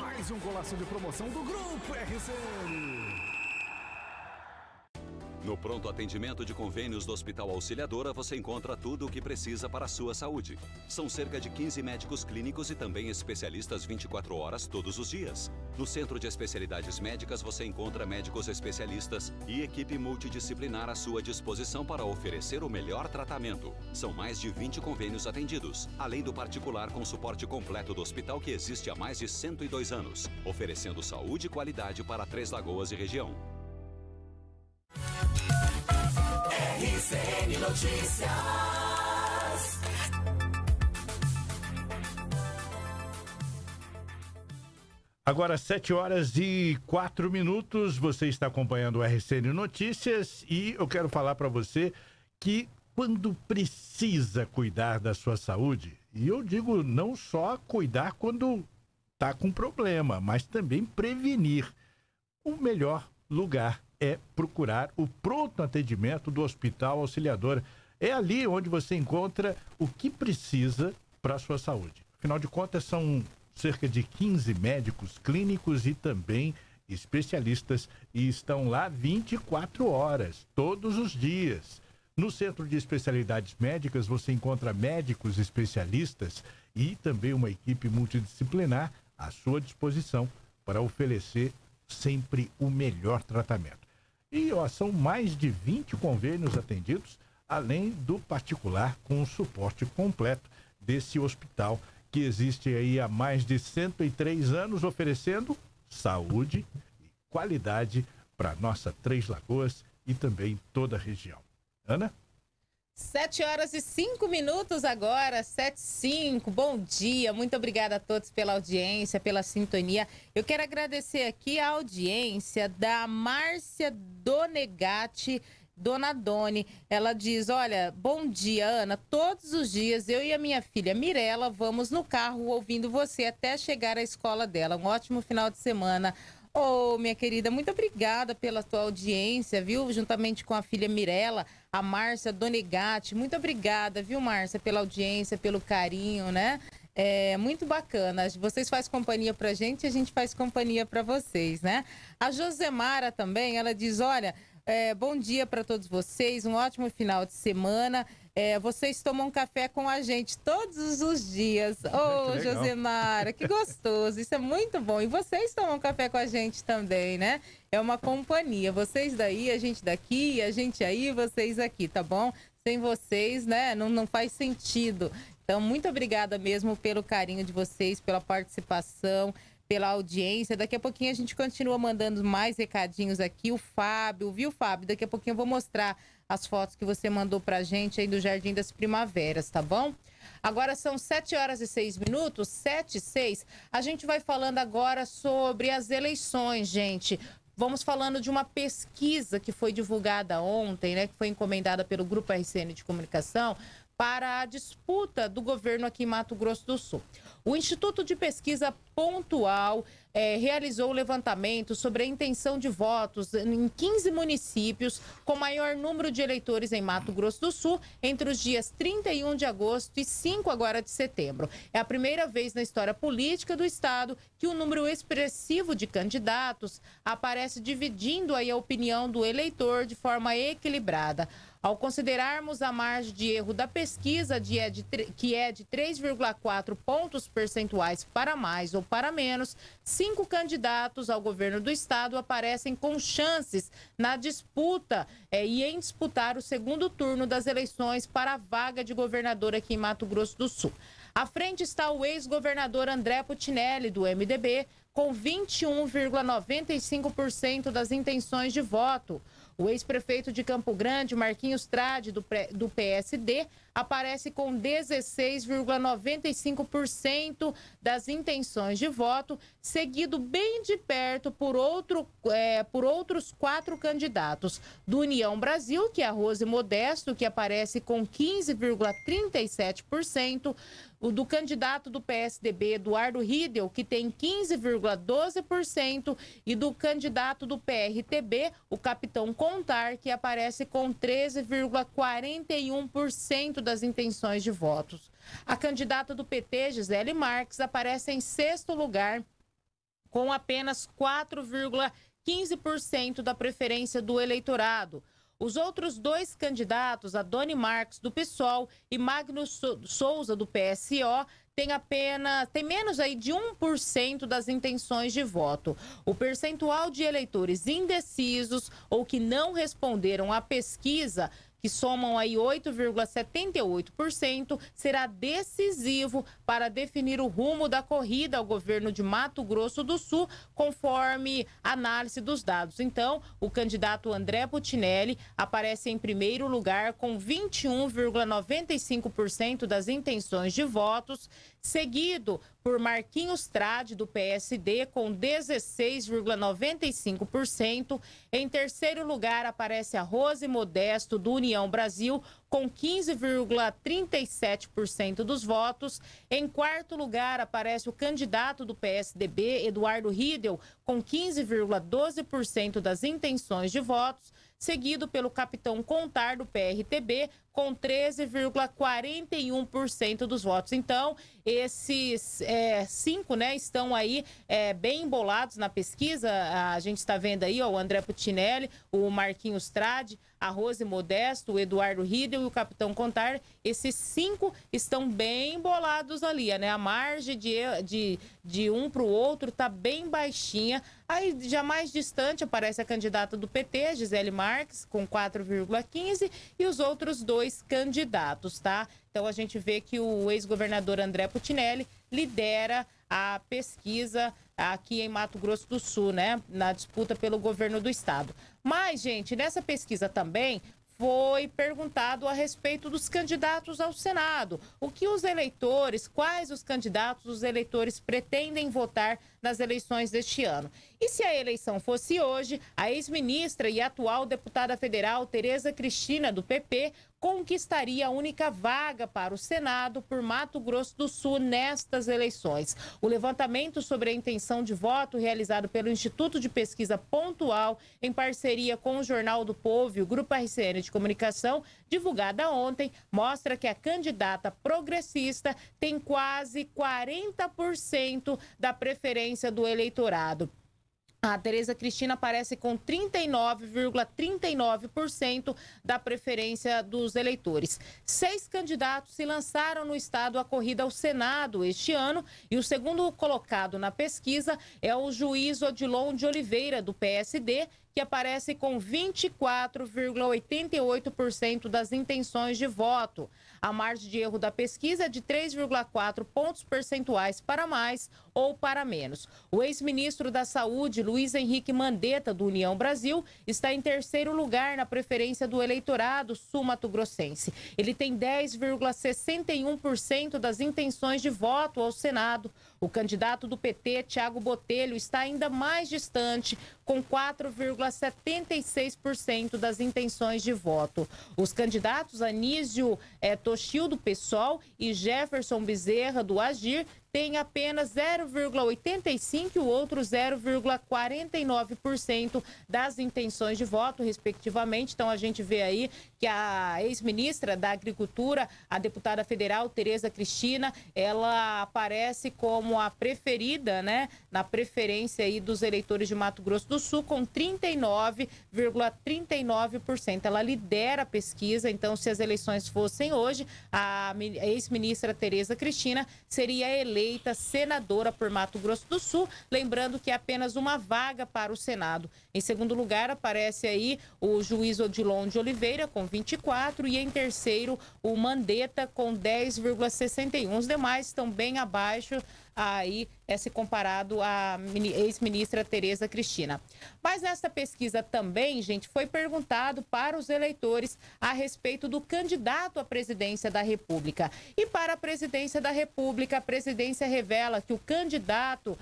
Mais um golaço de promoção do Grupo RCN. No pronto atendimento de convênios do Hospital Auxiliadora, você encontra tudo o que precisa para a sua saúde. São cerca de 15 médicos clínicos e também especialistas 24 horas todos os dias. No Centro de Especialidades Médicas, você encontra médicos especialistas e equipe multidisciplinar à sua disposição para oferecer o melhor tratamento. São mais de 20 convênios atendidos, além do particular com suporte completo do hospital que existe há mais de 102 anos, oferecendo saúde e qualidade para Três Lagoas e região. RCN Notícias. Agora 7h04, você está acompanhando o RCN Notícias e eu quero falar para você que quando precisa cuidar da sua saúde, e eu digo não só cuidar quando está com problema, mas também prevenir, o melhor lugar é procurar o pronto atendimento do Hospital Auxiliadora. É ali onde você encontra o que precisa para a sua saúde. Afinal de contas, são cerca de 15 médicos clínicos e também especialistas e estão lá 24 horas, todos os dias. No Centro de Especialidades Médicas, você encontra médicos especialistas e também uma equipe multidisciplinar à sua disposição para oferecer sempre o melhor tratamento. E ó, são mais de 20 convênios atendidos, além do particular, com o suporte completo desse hospital que existe aí há mais de 103 anos, oferecendo saúde e qualidade para nossa Três Lagoas e também toda a região. Ana? 7h05 agora, 7h05, bom dia, muito obrigada a todos pela audiência, pela sintonia. Eu quero agradecer aqui a audiência da Márcia Donegatti, Dona Doni. Ela diz, olha, bom dia, Ana, todos os dias eu e a minha filha Mirela vamos no carro ouvindo você até chegar à escola dela. Um ótimo final de semana. Ô, minha querida, muito obrigada pela tua audiência, viu? Juntamente com a filha Mirela, a Márcia Donegatti. Muito obrigada, viu, Márcia, pela audiência, pelo carinho, né? É muito bacana. Vocês fazem companhia pra gente e a gente faz companhia pra vocês, né? A Josemara também, ela diz, olha, bom dia pra todos vocês, um ótimo final de semana. Vocês tomam café com a gente todos os dias. Ô, Josemara, que gostoso, isso é muito bom. E vocês tomam café com a gente também, né? É uma companhia, vocês daí, a gente daqui, a gente aí, vocês aqui, tá bom? Sem vocês, né, não faz sentido. Então, muito obrigada mesmo pelo carinho de vocês, pela participação, pela audiência. Daqui a pouquinho a gente continua mandando mais recadinhos aqui. O Fábio, viu, Fábio? Daqui a pouquinho eu vou mostrar as fotos que você mandou pra gente aí do Jardim das Primaveras, tá bom? Agora são 7h06, 7h06. A gente vai falando agora sobre as eleições, gente. Vamos falando de uma pesquisa que foi divulgada ontem, né? Que foi encomendada pelo Grupo RCN de Comunicação para a disputa do governo aqui em Mato Grosso do Sul. O Instituto de Pesquisa Pontual realizou o levantamento sobre a intenção de votos em 15 municípios com maior número de eleitores em Mato Grosso do Sul entre os dias 31 de agosto e 5 agora de setembro. É a primeira vez na história política do estado que um número expressivo de candidatos aparece dividindo aí a opinião do eleitor de forma equilibrada. Ao considerarmos a margem de erro da pesquisa, que é de 3,4 pontos percentuais para mais ou para menos, 5 candidatos ao governo do estado aparecem com chances na disputa e em disputar o segundo turno das eleições para a vaga de governador aqui em Mato Grosso do Sul. À frente está o ex-governador André Puccinelli, do MDB, com 21,95% das intenções de voto. O ex-prefeito de Campo Grande, Marquinhos Tradi, do PSD, aparece com 16,95% das intenções de voto, seguido bem de perto por outros 4 candidatos. Do União Brasil, que é a Rose Modesto, que aparece com 15,37%. O do candidato do PSDB, Eduardo Riedel, que tem 15,12%, e do candidato do PRTB, o Capitão Contar, que aparece com 13,41% das intenções de votos. A candidata do PT, Gisele Marques, aparece em 6º lugar, com apenas 4,15% da preferência do eleitorado. Os outros 2 candidatos, Adoni Marques, do PSOL, e Magno Souza, do PSO, tem menos aí de 1% das intenções de voto. O percentual de eleitores indecisos ou que não responderam à pesquisa, que somam aí 8,78%, será decisivo para definir o rumo da corrida ao governo de Mato Grosso do Sul, conforme análise dos dados. Então, o candidato André Puccinelli aparece em primeiro lugar com 21,95% das intenções de votos, seguido por Marquinhos Tradi, do PSD, com 16,95%. Em terceiro lugar, aparece a Rose Modesto, do União Brasil, com 15,37% dos votos. Em quarto lugar, aparece o candidato do PSDB, Eduardo Riedel, com 15,12% das intenções de votos, seguido pelo Capitão Contar, do PRTB, com 13,41% dos votos. Então, esses cinco, né, estão aí bem embolados na pesquisa. A gente está vendo aí ó, o André Puccinelli, o Marquinhos Tradi, a Rose Modesto, o Eduardo Riedel e o Capitão Contar. Esses cinco estão bem embolados ali, né? A margem de um para o outro está bem baixinha. Aí, já mais distante, aparece a candidata do PT, Gisele Marques, com 4,15, e os outros dois candidatos, tá? Então, a gente vê que o ex-governador André Puccinelli lidera a pesquisa aqui em Mato Grosso do Sul, né? Na disputa pelo governo do estado. Mas, gente, nessa pesquisa também foi perguntado a respeito dos candidatos ao Senado. O que os eleitores, quais os candidatos os eleitores pretendem votar nas eleições deste ano? E se a eleição fosse hoje, a ex-ministra e atual deputada federal Teresa Cristina, do PP, conquistaria a única vaga para o Senado por Mato Grosso do Sul nestas eleições. O levantamento sobre a intenção de voto realizado pelo Instituto de Pesquisa Pontual, em parceria com o Jornal do Povo e o Grupo RCN de Comunicação, divulgada ontem, mostra que a candidata progressista tem quase 40% da preferência do eleitorado. A Teresa Cristina aparece com 39,39% da preferência dos eleitores. 6 candidatos se lançaram no estado à corrida ao Senado este ano e o segundo colocado na pesquisa é o juiz Odilon de Oliveira, do PSD, que aparece com 24,88% das intenções de voto. A margem de erro da pesquisa é de 3,4 pontos percentuais para mais ou para menos. O ex-ministro da Saúde, Luiz Henrique Mandetta, do União Brasil, está em terceiro lugar na preferência do eleitorado sul-mato-grossense. Ele tem 10,61% das intenções de voto ao Senado. O candidato do PT, Thiago Botelho, está ainda mais distante, com 4,76% das intenções de voto. Os candidatos Anísio Toshio, do PSOL, e Jefferson Bezerra, do Agir, têm apenas 0,85% e o outro 0,49% das intenções de voto, respectivamente. Então, a gente vê aí que a ex-ministra da Agricultura, a deputada federal Teresa Cristina, ela aparece como a preferida, né, na preferência aí dos eleitores de Mato Grosso do Sul, com 39,39%. Ela lidera a pesquisa, então se as eleições fossem hoje, a ex-ministra Teresa Cristina seria eleita senadora por Mato Grosso do Sul, lembrando que é apenas uma vaga para o Senado. Em segundo lugar, aparece aí o juiz Odilon de Oliveira, com 24, e em terceiro, o Mandetta, com 10,61. Os demais estão bem abaixo aí, se comparado à ex-ministra Teresa Cristina. Mas nessa pesquisa também, gente, foi perguntado para os eleitores a respeito do candidato à presidência da República. E para a presidência da República, a presidência revela que o candidato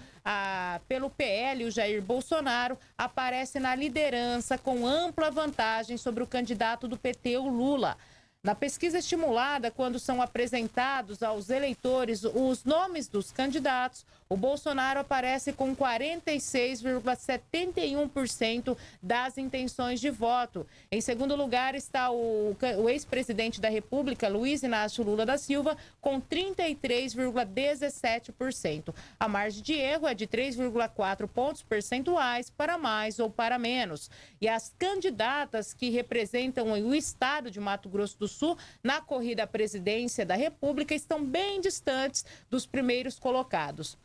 pelo PL, o Jair Bolsonaro, aparece na liderança com ampla vantagem sobre o candidato do PT, o Lula. Na pesquisa estimulada, quando são apresentados aos eleitores os nomes dos candidatos, o Bolsonaro aparece com 46,71% das intenções de voto. Em segundo lugar está o ex-presidente da República, Luiz Inácio Lula da Silva, com 33,17%. A margem de erro é de 3,4 pontos percentuais para mais ou para menos. E as candidatas que representam o estado de Mato Grosso do Sul na corrida à presidência da República estão bem distantes dos primeiros colocados.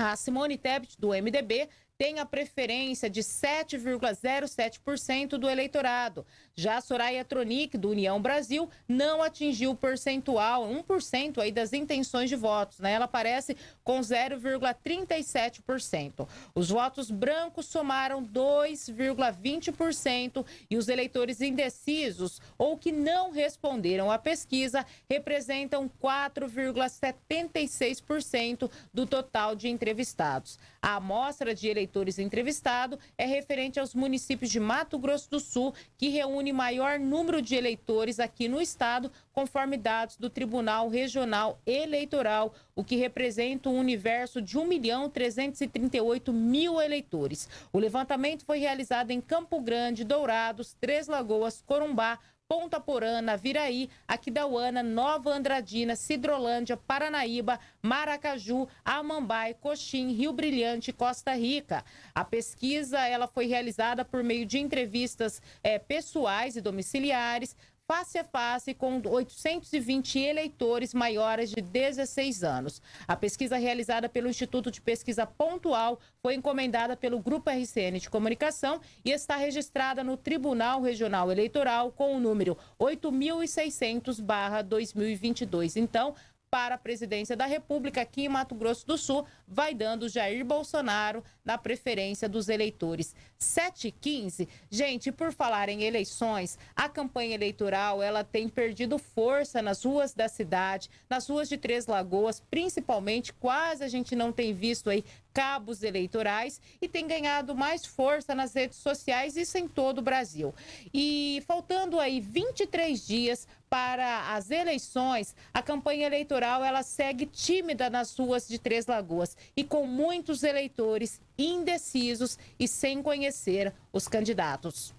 A Simone Tebet, do MDB, tem a preferência de 7,07% do eleitorado. Já a Soraya Tronic, do União Brasil, não atingiu o percentual, 1% aí das intenções de votos, né? Ela aparece com 0,37%. Os votos brancos somaram 2,20% e os eleitores indecisos ou que não responderam à pesquisa representam 4,76% do total de entrevistados. A amostra de eleitores entrevistado é referente aos municípios de Mato Grosso do Sul, que reúne maior número de eleitores aqui no estado, conforme dados do Tribunal Regional Eleitoral, o que representa um universo de 1.338.000 eleitores. O levantamento foi realizado em Campo Grande, Dourados, Três Lagoas, Corumbá, Ponta Porã, Viraí, Aquidauana, Nova Andradina, Cidrolândia, Paranaíba, Maracaju, Amambai, Coxim, Rio Brilhante e Costa Rica. A pesquisa ela foi realizada por meio de entrevistas pessoais e domiciliares, face a face com 820 eleitores maiores de 16 anos. A pesquisa realizada pelo Instituto de Pesquisa Pontual foi encomendada pelo Grupo RCN de Comunicação e está registrada no Tribunal Regional Eleitoral com o número 8600/2022. Então, para a presidência da República aqui em Mato Grosso do Sul, vai dando Jair Bolsonaro na preferência dos eleitores. 7h15. Gente, por falar em eleições, a campanha eleitoral ela tem perdido força nas ruas da cidade, nas ruas de Três Lagoas, principalmente, quase a gente não tem visto aí cabos eleitorais e tem ganhado mais força nas redes sociais, isso em todo o Brasil. E faltando aí 23 dias para as eleições, a campanha eleitoral ela segue tímida nas ruas de Três Lagoas e com muitos eleitores indecisos e sem conhecer os candidatos.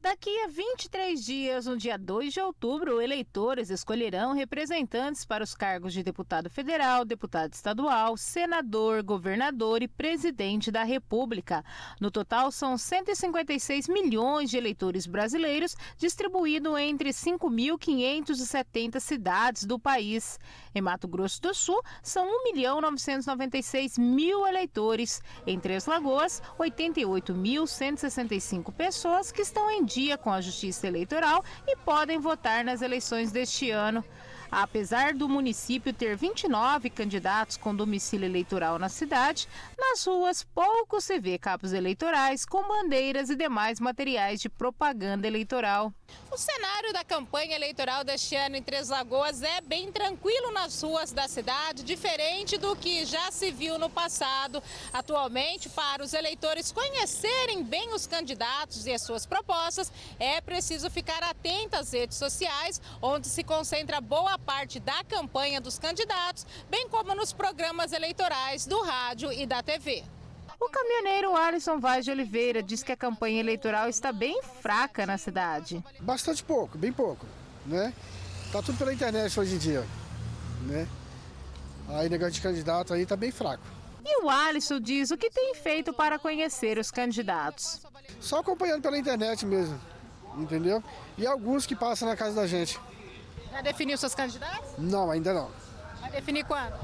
Daqui a 23 dias, no dia 2 de outubro, eleitores escolherão representantes para os cargos de deputado federal, deputado estadual, senador, governador e presidente da República. No total, são 156 milhões de eleitores brasileiros distribuídos entre 5.570 cidades do país. Em Mato Grosso do Sul, são 1.996.000 eleitores. Em Três Lagoas, 88.165 pessoas que estão em dia com a Justiça Eleitoral e podem votar nas eleições deste ano. Apesar do município ter 29 candidatos com domicílio eleitoral na cidade, nas ruas pouco se vê cabos eleitorais com bandeiras e demais materiais de propaganda eleitoral. O cenário da campanha eleitoral deste ano em Três Lagoas é bem tranquilo nas ruas da cidade, diferente do que já se viu no passado. Atualmente, para os eleitores conhecerem bem os candidatos e as suas propostas, é preciso ficar atento às redes sociais, onde se concentra boa parte da campanha dos candidatos, bem como nos programas eleitorais do rádio e da TV. O caminhoneiro Alisson Vaz de Oliveira diz que a campanha eleitoral está bem fraca na cidade. Bastante pouco, bem pouco, né? Tá tudo pela internet hoje em dia, né? Aí o negócio de candidato aí tá bem fraco. E o Alisson diz o que tem feito para conhecer os candidatos. Só acompanhando pela internet mesmo, entendeu? E alguns que passam na casa da gente. Já definiu seus candidatos? Não, ainda não. Vai definir quando?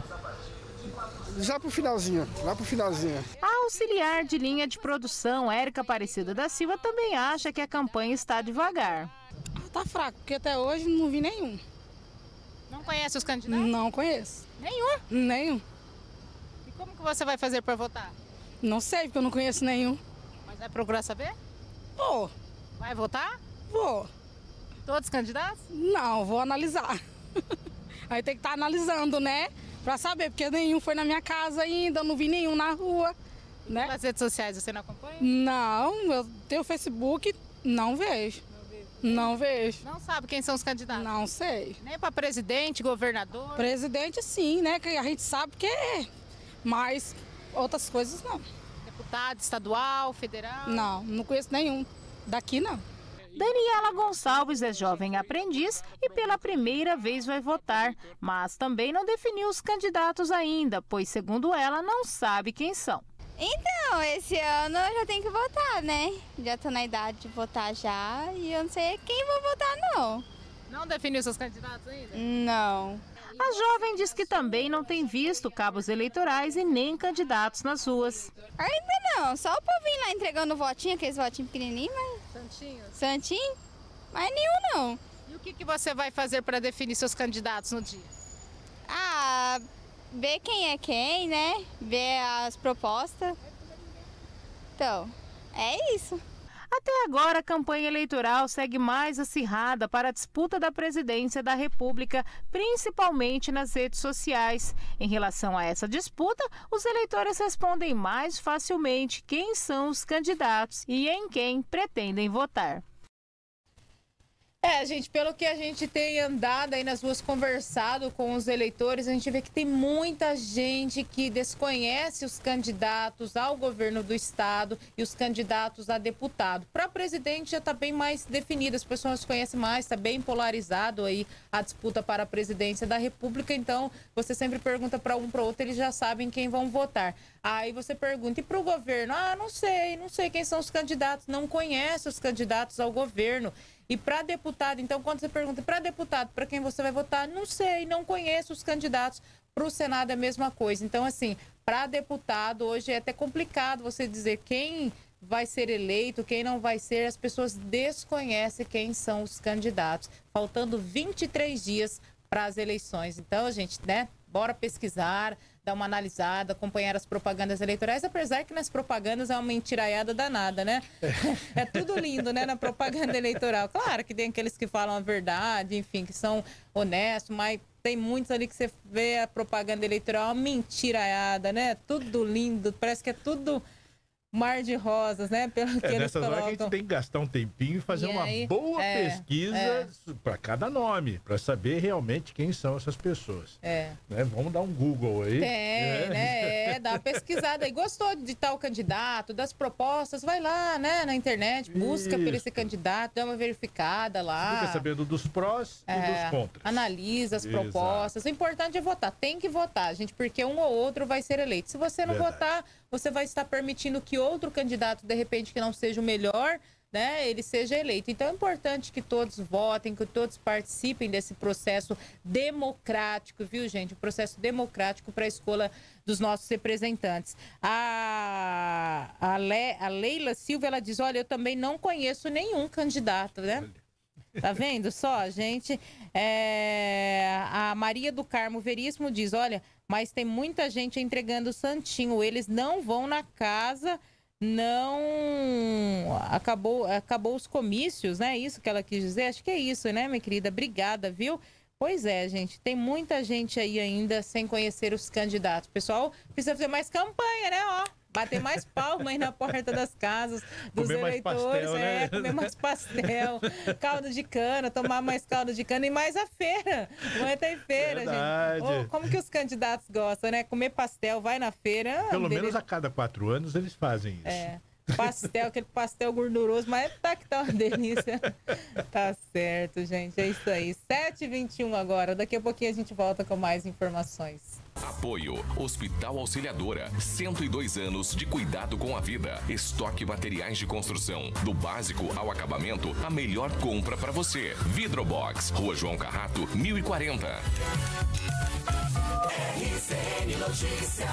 Já pro finalzinho, lá pro finalzinho. A auxiliar de linha de produção, Érica Aparecida da Silva, também acha que a campanha está devagar. Tá fraco, porque até hoje não vi nenhum. Não conhece os candidatos? Não conheço. Nenhum? Nenhum. E como que você vai fazer para votar? Não sei, porque eu não conheço nenhum. Mas vai procurar saber? Vou. Vai votar? Vou. Todos os candidatos? Não, vou analisar. Aí tem que estar analisando, né? Pra saber, porque nenhum foi na minha casa ainda, não vi nenhum na rua, né? Nas redes sociais você não acompanha? Não, eu tenho Facebook, não vejo. Não vejo. Não sabe quem são os candidatos? Não sei. Nem para presidente, governador? Presidente sim, né? Que a gente sabe que é, mas outras coisas não. Deputado, estadual, federal? Não, não conheço nenhum. Daqui não. Daniela Gonçalves é jovem aprendiz e pela primeira vez vai votar, mas também não definiu os candidatos ainda, pois segundo ela não sabe quem são. Então, esse ano eu já tenho que votar, né? Já tô na idade de votar já e eu não sei quem vou votar não. Não definiu seus candidatos ainda? Não. A jovem diz que também não tem visto cabos eleitorais e nem candidatos nas ruas. Ainda não, só o povinho lá entregando votinho, aqueles votinhos pequenininhos, mas... Santinho? Santinho, mas nenhum não. E o que você vai fazer para definir seus candidatos no dia? Ah, ver quem é quem, né? Ver as propostas. Então, é isso. Até agora, a campanha eleitoral segue mais acirrada para a disputa da presidência da República, principalmente nas redes sociais. Em relação a essa disputa, os eleitores respondem mais facilmente quem são os candidatos e em quem pretendem votar. É, gente, pelo que a gente tem andado aí nas ruas, conversado com os eleitores, a gente vê que tem muita gente que desconhece os candidatos ao governo do estado e os candidatos a deputado. Para presidente já está bem mais definido, as pessoas conhecem mais, está bem polarizado aí a disputa para a presidência da República, então você sempre pergunta para um, para outro, eles já sabem quem vão votar. Aí você pergunta, e para o governo? Ah, não sei quem são os candidatos, não conhece os candidatos ao governo. E para deputado, então, quando você pergunta para deputado, para quem você vai votar, não sei, não conheço os candidatos. Para o Senado é a mesma coisa. Então, assim, para deputado, hoje é até complicado você dizer quem vai ser eleito, quem não vai ser. As pessoas desconhecem quem são os candidatos. Faltando 23 dias para as eleições. Então, gente, né, bora pesquisar, dar uma analisada, acompanhar as propagandas eleitorais, apesar que nas propagandas é uma mentiraiada danada, né? É tudo lindo, né, na propaganda eleitoral. Claro que tem aqueles que falam a verdade, enfim, que são honestos, mas tem muitos ali que você vê a propaganda eleitoral, uma mentiraiada, né? Tudo lindo, parece que é tudo mar de rosas, né? Pelo que eles nessas colocam. Horas que a gente tem que gastar um tempinho e fazer uma boa pesquisa para cada nome, para saber realmente quem são essas pessoas. É. Né? Vamos dar um Google aí. Tem, né? Dá uma pesquisada aí. Gostou de tal candidato, das propostas? Vai lá, né? Na internet, busca por esse candidato, dá uma verificada lá. Fica sabendo dos prós e dos contras. Analisa as propostas. Exato. O importante é votar. Tem que votar, gente, porque um ou outro vai ser eleito. Se você não votar, você vai estar permitindo que outro candidato, de repente, que não seja o melhor, né, ele seja eleito. Então é importante que todos votem, que todos participem desse processo democrático, viu, gente? O processo democrático para a escolha dos nossos representantes. A Leila Silva, ela diz, olha, eu também não conheço nenhum candidato, né? Tá vendo só, gente? A Maria do Carmo Veríssimo diz, olha, mas tem muita gente entregando o santinho, eles não vão na casa, não... Acabou os comícios, né? Isso que ela quis dizer? Acho que é isso, né, minha querida? Obrigada, viu? Pois é, gente, tem muita gente aí ainda sem conhecer os candidatos. Pessoal, precisa fazer mais campanha, né, ó? Bater mais palma aí na porta das casas dos eleitores, pastel, né? Comer mais pastel, caldo de cana, tomar mais caldo de cana e mais a feira. Vai até em feira, gente. Oh, como que os candidatos gostam, né? Comer pastel, vai na feira. Pelo menos a cada 4 anos eles fazem isso. É. Pastel, aquele pastel gorduroso, mas tá que tá uma delícia. Tá certo, gente, é isso aí. 7h21 agora, daqui a pouquinho a gente volta com mais informações. Apoio Hospital Auxiliadora, 102 anos de cuidado com a vida. Estoque materiais de construção, do básico ao acabamento, a melhor compra para você. VidroBox, Rua João Carrato, 1040. RCN Notícias.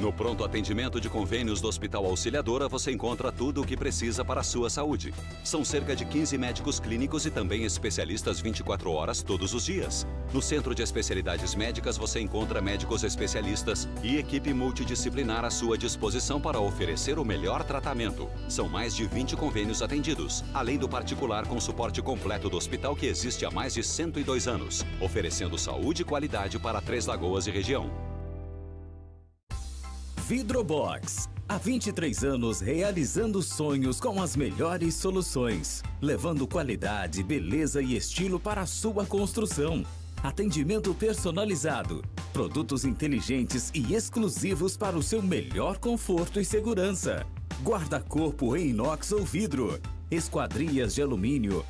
No pronto atendimento de convênios do Hospital Auxiliadora, você encontra tudo o que precisa para a sua saúde. São cerca de 15 médicos clínicos e também especialistas 24 horas todos os dias. No Centro de Especialidades Médicas, você encontra médicos especialistas e equipe multidisciplinar à sua disposição para oferecer o melhor tratamento. São mais de 20 convênios atendidos, além do particular com suporte completo do hospital que existe há mais de 102 anos, oferecendo saúde e qualidade para Três Lagoas e região. VidroBox, há 23 anos realizando sonhos com as melhores soluções, levando qualidade, beleza e estilo para a sua construção. Atendimento personalizado, produtos inteligentes e exclusivos para o seu melhor conforto e segurança. Guarda-corpo em inox ou vidro, esquadrias de alumínio,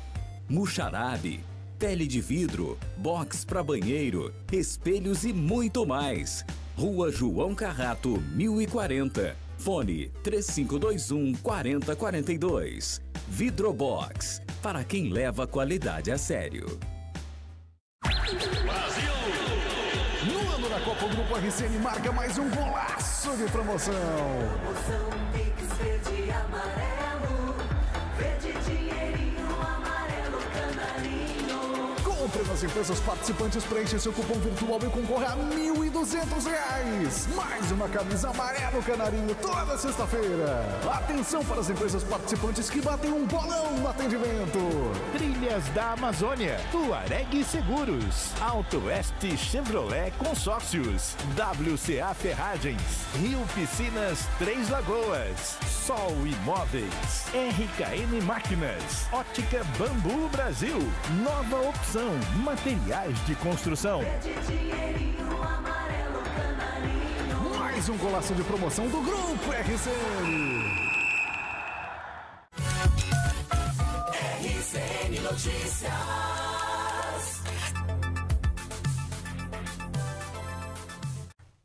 muxarabe, pele de vidro, box para banheiro, espelhos e muito mais. Rua João Carrato, 1040. Fone 3521-4042. VidroBox, para quem leva qualidade a sério. Brasil! No ano da Copa, o Grupo RCN marca mais um golaço de promoção. Promoção Pix verde e amarelo, verde dinheirinho, amarelo canarinho. Compre nas empresas participantes, preencha seu cupom virtual e concorra a R$ 1.200. Mais uma camisa amarelo canarinho toda sexta-feira. Atenção para as empresas participantes que batem um bolão no atendimento. Trilhas da Amazônia, Tuareg Seguros, Alto Oeste Chevrolet Consórcios, WCA Ferragens, Rio Piscinas Três Lagoas. Sol Imóveis, RKN Máquinas, Ótica Bambu Brasil, Nova Opção, Materiais de Construção. Mais um golaço de promoção do Grupo RCN. RCN Notícias.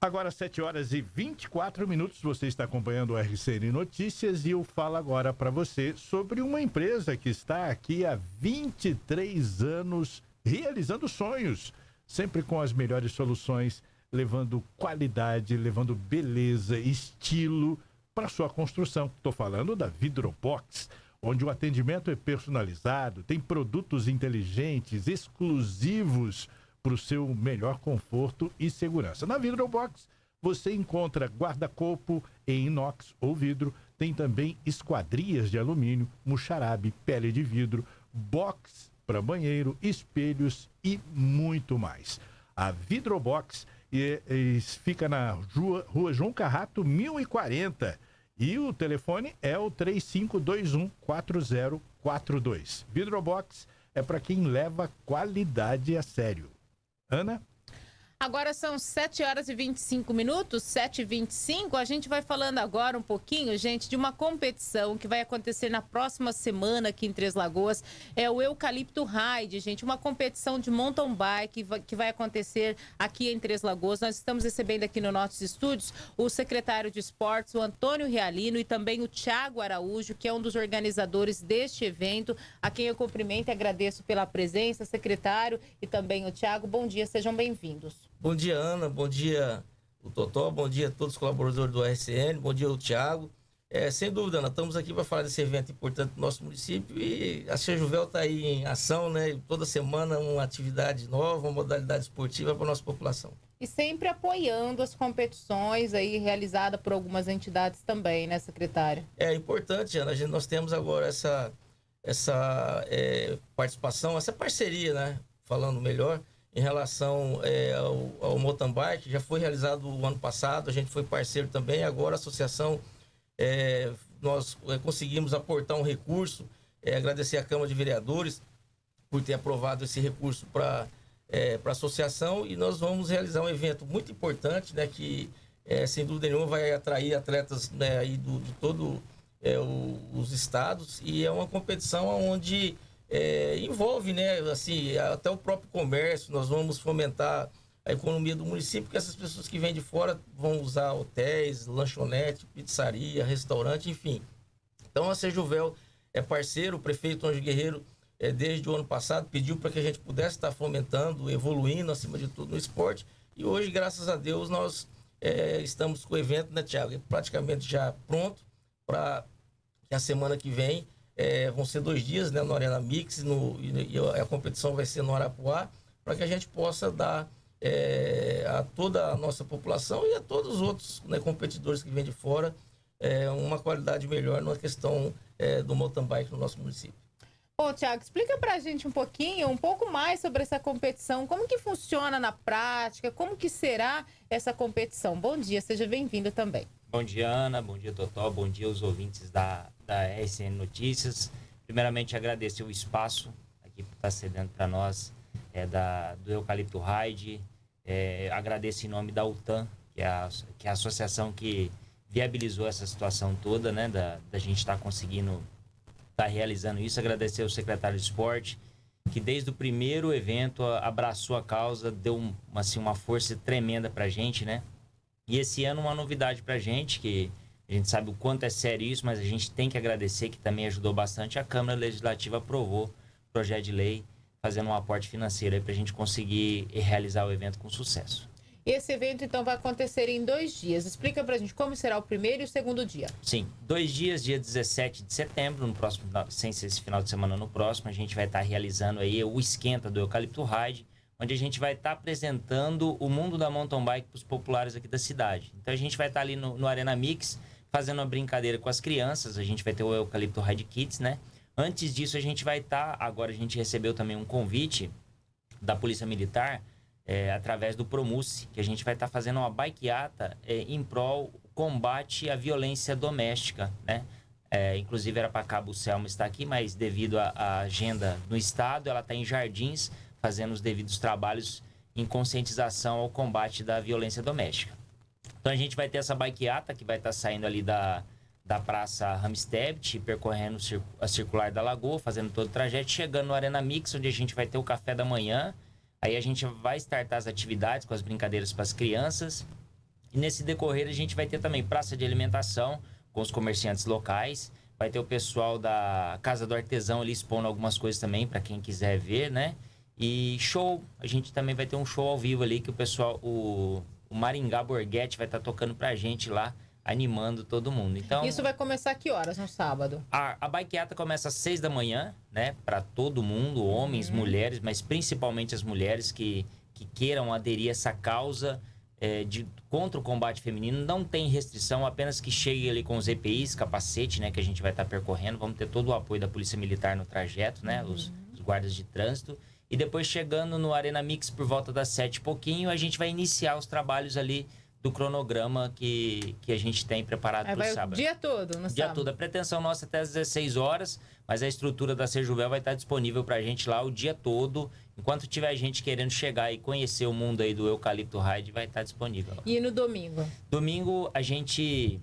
Agora 7 horas e 24 minutos, você está acompanhando o RCN Notícias e eu falo agora para você sobre uma empresa que está aqui há 23 anos realizando sonhos, sempre com as melhores soluções, levando qualidade, levando beleza, estilo para sua construção. Estou falando da VidroBox, onde o atendimento é personalizado, tem produtos inteligentes, exclusivos para o seu melhor conforto e segurança. Na VidroBox, você encontra guarda-corpo em inox ou vidro, tem também esquadrias de alumínio, muxarabe, pele de vidro, box para banheiro, espelhos e muito mais. A VidroBox fica na rua João Carrato, 1040. E o telefone é o 3521-4042. VidroBox é para quem leva qualidade a sério. Ana? Agora são 7 horas e 25 minutos, 7h25. A gente vai falando agora um pouquinho, gente, de uma competição que vai acontecer na próxima semana aqui em Três Lagoas. É o Eucalipto Raid, gente. Uma competição de mountain bike que vai acontecer aqui em Três Lagoas. Nós estamos recebendo aqui nos nossos estúdios o secretário de esportes, o Antônio Realino, e também o Thiago Araújo, que é um dos organizadores deste evento, a quem eu cumprimento e agradeço pela presença, secretário, e também o Thiago. Bom dia, sejam bem-vindos. Bom dia, Ana, bom dia o Totó, bom dia a todos os colaboradores do RCN, bom dia o Thiago. Sem dúvida, Ana, estamos aqui para falar desse evento importante do nosso município e a Sejuvel está aí em ação, né? Toda semana uma atividade nova, uma modalidade esportiva para a nossa população. E sempre apoiando as competições aí realizadas por algumas entidades também, né, secretário? É importante, Ana, nós temos agora essa participação, essa parceria, né, falando melhor, em relação ao mountain bike. Já foi realizado o ano passado, a gente foi parceiro também, agora a associação, nós conseguimos aportar um recurso, agradecer à Câmara de Vereadores por ter aprovado esse recurso para a associação, e nós vamos realizar um evento muito importante, né, que sem dúvida nenhuma vai atrair atletas, né, aí de todo os estados, e é uma competição onde envolve, né, assim, até o próprio comércio. Nós vamos fomentar a economia do município, porque essas pessoas que vêm de fora vão usar hotéis, lanchonete, pizzaria, restaurante, enfim. Então a Sejuvel é parceiro, o prefeito Anjo Guerreiro desde o ano passado pediu para que a gente pudesse estar fomentando, evoluindo acima de tudo no esporte, e hoje, graças a Deus, nós estamos com o evento, né, Thiago, praticamente já pronto para que a semana que vem vão ser 2 dias, né, na Arena Mix, e a competição vai ser no Arapuá, para que a gente possa dar a toda a nossa população e a todos os outros, né, competidores que vêm de fora uma qualidade melhor na questão do mountain bike no nosso município. Ô, Thiago, explica pra gente um pouco mais sobre essa competição, como que funciona na prática, como que será essa competição. Bom dia, seja bem-vindo também. Bom dia, Ana, bom dia, Totó, bom dia aos ouvintes da RCN Notícias. Primeiramente, agradecer o espaço aqui que está cedendo para nós, do Eucalipto Raid. Agradeço em nome da UTAN, que é a associação que viabilizou essa situação toda, né, da gente estar conseguindo estar realizando isso. Agradecer ao secretário de esporte, que desde o primeiro evento abraçou a causa, deu uma força tremenda para a gente, né? E esse ano uma novidade para a gente, que a gente sabe o quanto é sério isso, mas a gente tem que agradecer, que também ajudou bastante. A Câmara Legislativa aprovou o projeto de lei, fazendo um aporte financeiro para a gente conseguir realizar o evento com sucesso. Esse evento, então, vai acontecer em 2 dias. Explica para a gente como será o primeiro e o segundo dia. Sim, 2 dias, dia 17 de setembro, no próximo, sem ser esse final de semana, no próximo, a gente vai estar realizando aí o esquenta do Eucalipto Raid, onde a gente vai estar apresentando o mundo da mountain bike para os populares aqui da cidade. Então a gente vai estar ali no Arena Mix, fazendo uma brincadeira com as crianças. A gente vai ter o Eucalipto Raid Kids, né? Antes disso, a gente vai estar... Agora a gente recebeu também um convite da Polícia Militar, através do Promuce, que a gente vai estar fazendo uma bikeata em prol combate à violência doméstica, né? Inclusive era para Cabo Selma estar aqui, mas devido à agenda no Estado, ela está em Jardins fazendo os devidos trabalhos em conscientização ao combate da violência doméstica. Então a gente vai ter essa bikeata que vai estar saindo ali da Praça Ramstedt, percorrendo a circular da Lagoa, fazendo todo o trajeto, chegando no Arena Mix, onde a gente vai ter o café da manhã. Aí a gente vai startar as atividades com as brincadeiras para as crianças. E nesse decorrer a gente vai ter também praça de alimentação com os comerciantes locais. Vai ter o pessoal da Casa do Artesão ali expondo algumas coisas também para quem quiser ver, né? E show, a gente também vai ter um show ao vivo ali que o pessoal, o Maringá Borghetti vai estar tocando para a gente lá, animando todo mundo. Então, isso vai começar a que horas no sábado? A bikeata começa às 6 da manhã, né? Para todo mundo, homens, mulheres, mas principalmente as mulheres que queiram aderir a essa causa contra o combate feminino. Não tem restrição, apenas que chegue ali com os EPIs, capacete, né? Que a gente vai estar percorrendo. Vamos ter todo o apoio da Polícia Militar no trajeto, né? Os guardas de trânsito. E depois, chegando no Arena Mix por volta das 7 e pouquinho, a gente vai iniciar os trabalhos ali do cronograma que a gente tem preparado para o sábado. O dia todo, no sábado? Dia todo. A pretensão nossa é até às 16 horas, mas a estrutura da Sejuvel vai estar disponível para a gente lá o dia todo. Enquanto tiver gente querendo chegar e conhecer o mundo aí do Eucalipto Raid, vai estar disponível lá. E no domingo? Domingo a gente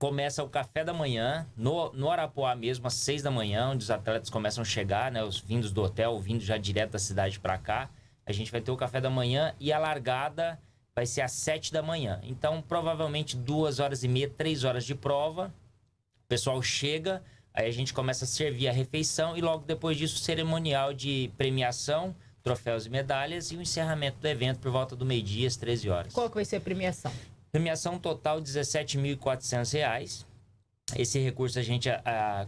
começa o café da manhã, no Arapuá mesmo, às 6 da manhã, onde os atletas começam a chegar, né? Os vindos do hotel, vindo já direto da cidade para cá. A gente vai ter o café da manhã e a largada vai ser às 7 da manhã. Então, provavelmente, 2h30, 3 horas de prova. O pessoal chega, aí a gente começa a servir a refeição e logo depois disso, o cerimonial de premiação, troféus e medalhas e o encerramento do evento por volta do meio-dia, às 13 horas. Qual que vai ser a premiação? Premiação total, R$ 17.400. Esse recurso a gente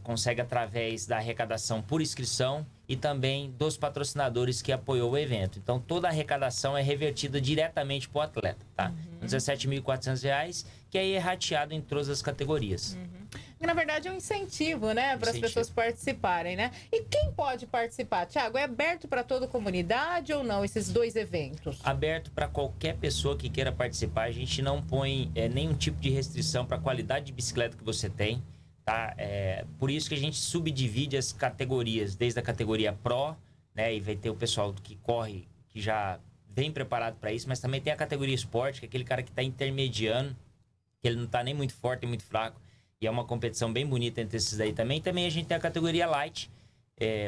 consegue através da arrecadação por inscrição e também dos patrocinadores que apoiou o evento. Então, toda a arrecadação é revertida diretamente para o atleta, tá? R$ 17.400, que aí é rateado em todas as categorias. Na verdade, é um incentivo, né? Para as pessoas participarem, né? E quem pode participar, Thiago? É aberto para toda a comunidade ou não, esses dois eventos? Aberto para qualquer pessoa que queira participar. A gente não põe nenhum tipo de restrição para a qualidade de bicicleta que você tem, tá? Por isso que a gente subdivide as categorias, desde a categoria Pro, né? E vai ter o pessoal que corre, que já vem preparado para isso, mas também tem a categoria Esporte, que é aquele cara que está intermediando, que ele não está nem muito forte, nem muito fraco. E é uma competição bem bonita entre esses daí também. Também a gente tem a categoria Light,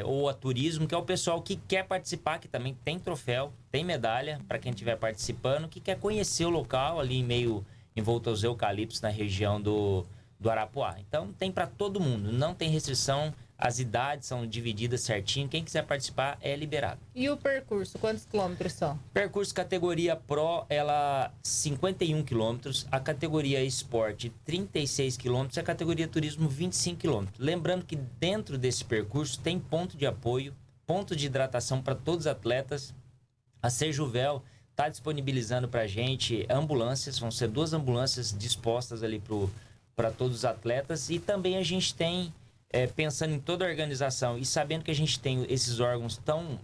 ou a Turismo, que é o pessoal que quer participar, que também tem troféu, tem medalha para quem estiver participando, que quer conhecer o local ali em meio, envolto aos eucaliptos, na região do Arapuá. Então tem para todo mundo, não tem restrição, as idades são divididas certinho, quem quiser participar é liberado. E o percurso, quantos quilômetros são? Percurso categoria Pro, 51 quilômetros, a categoria Esporte 36 quilômetros, a categoria Turismo 25 quilômetros. Lembrando que dentro desse percurso tem ponto de apoio, ponto de hidratação para todos os atletas. A Sejuvel está disponibilizando para a gente ambulâncias, vão ser 2 ambulâncias dispostas ali para todos os atletas. E também a gente tem, pensando em toda a organização e sabendo que a gente tem esses órgãos tão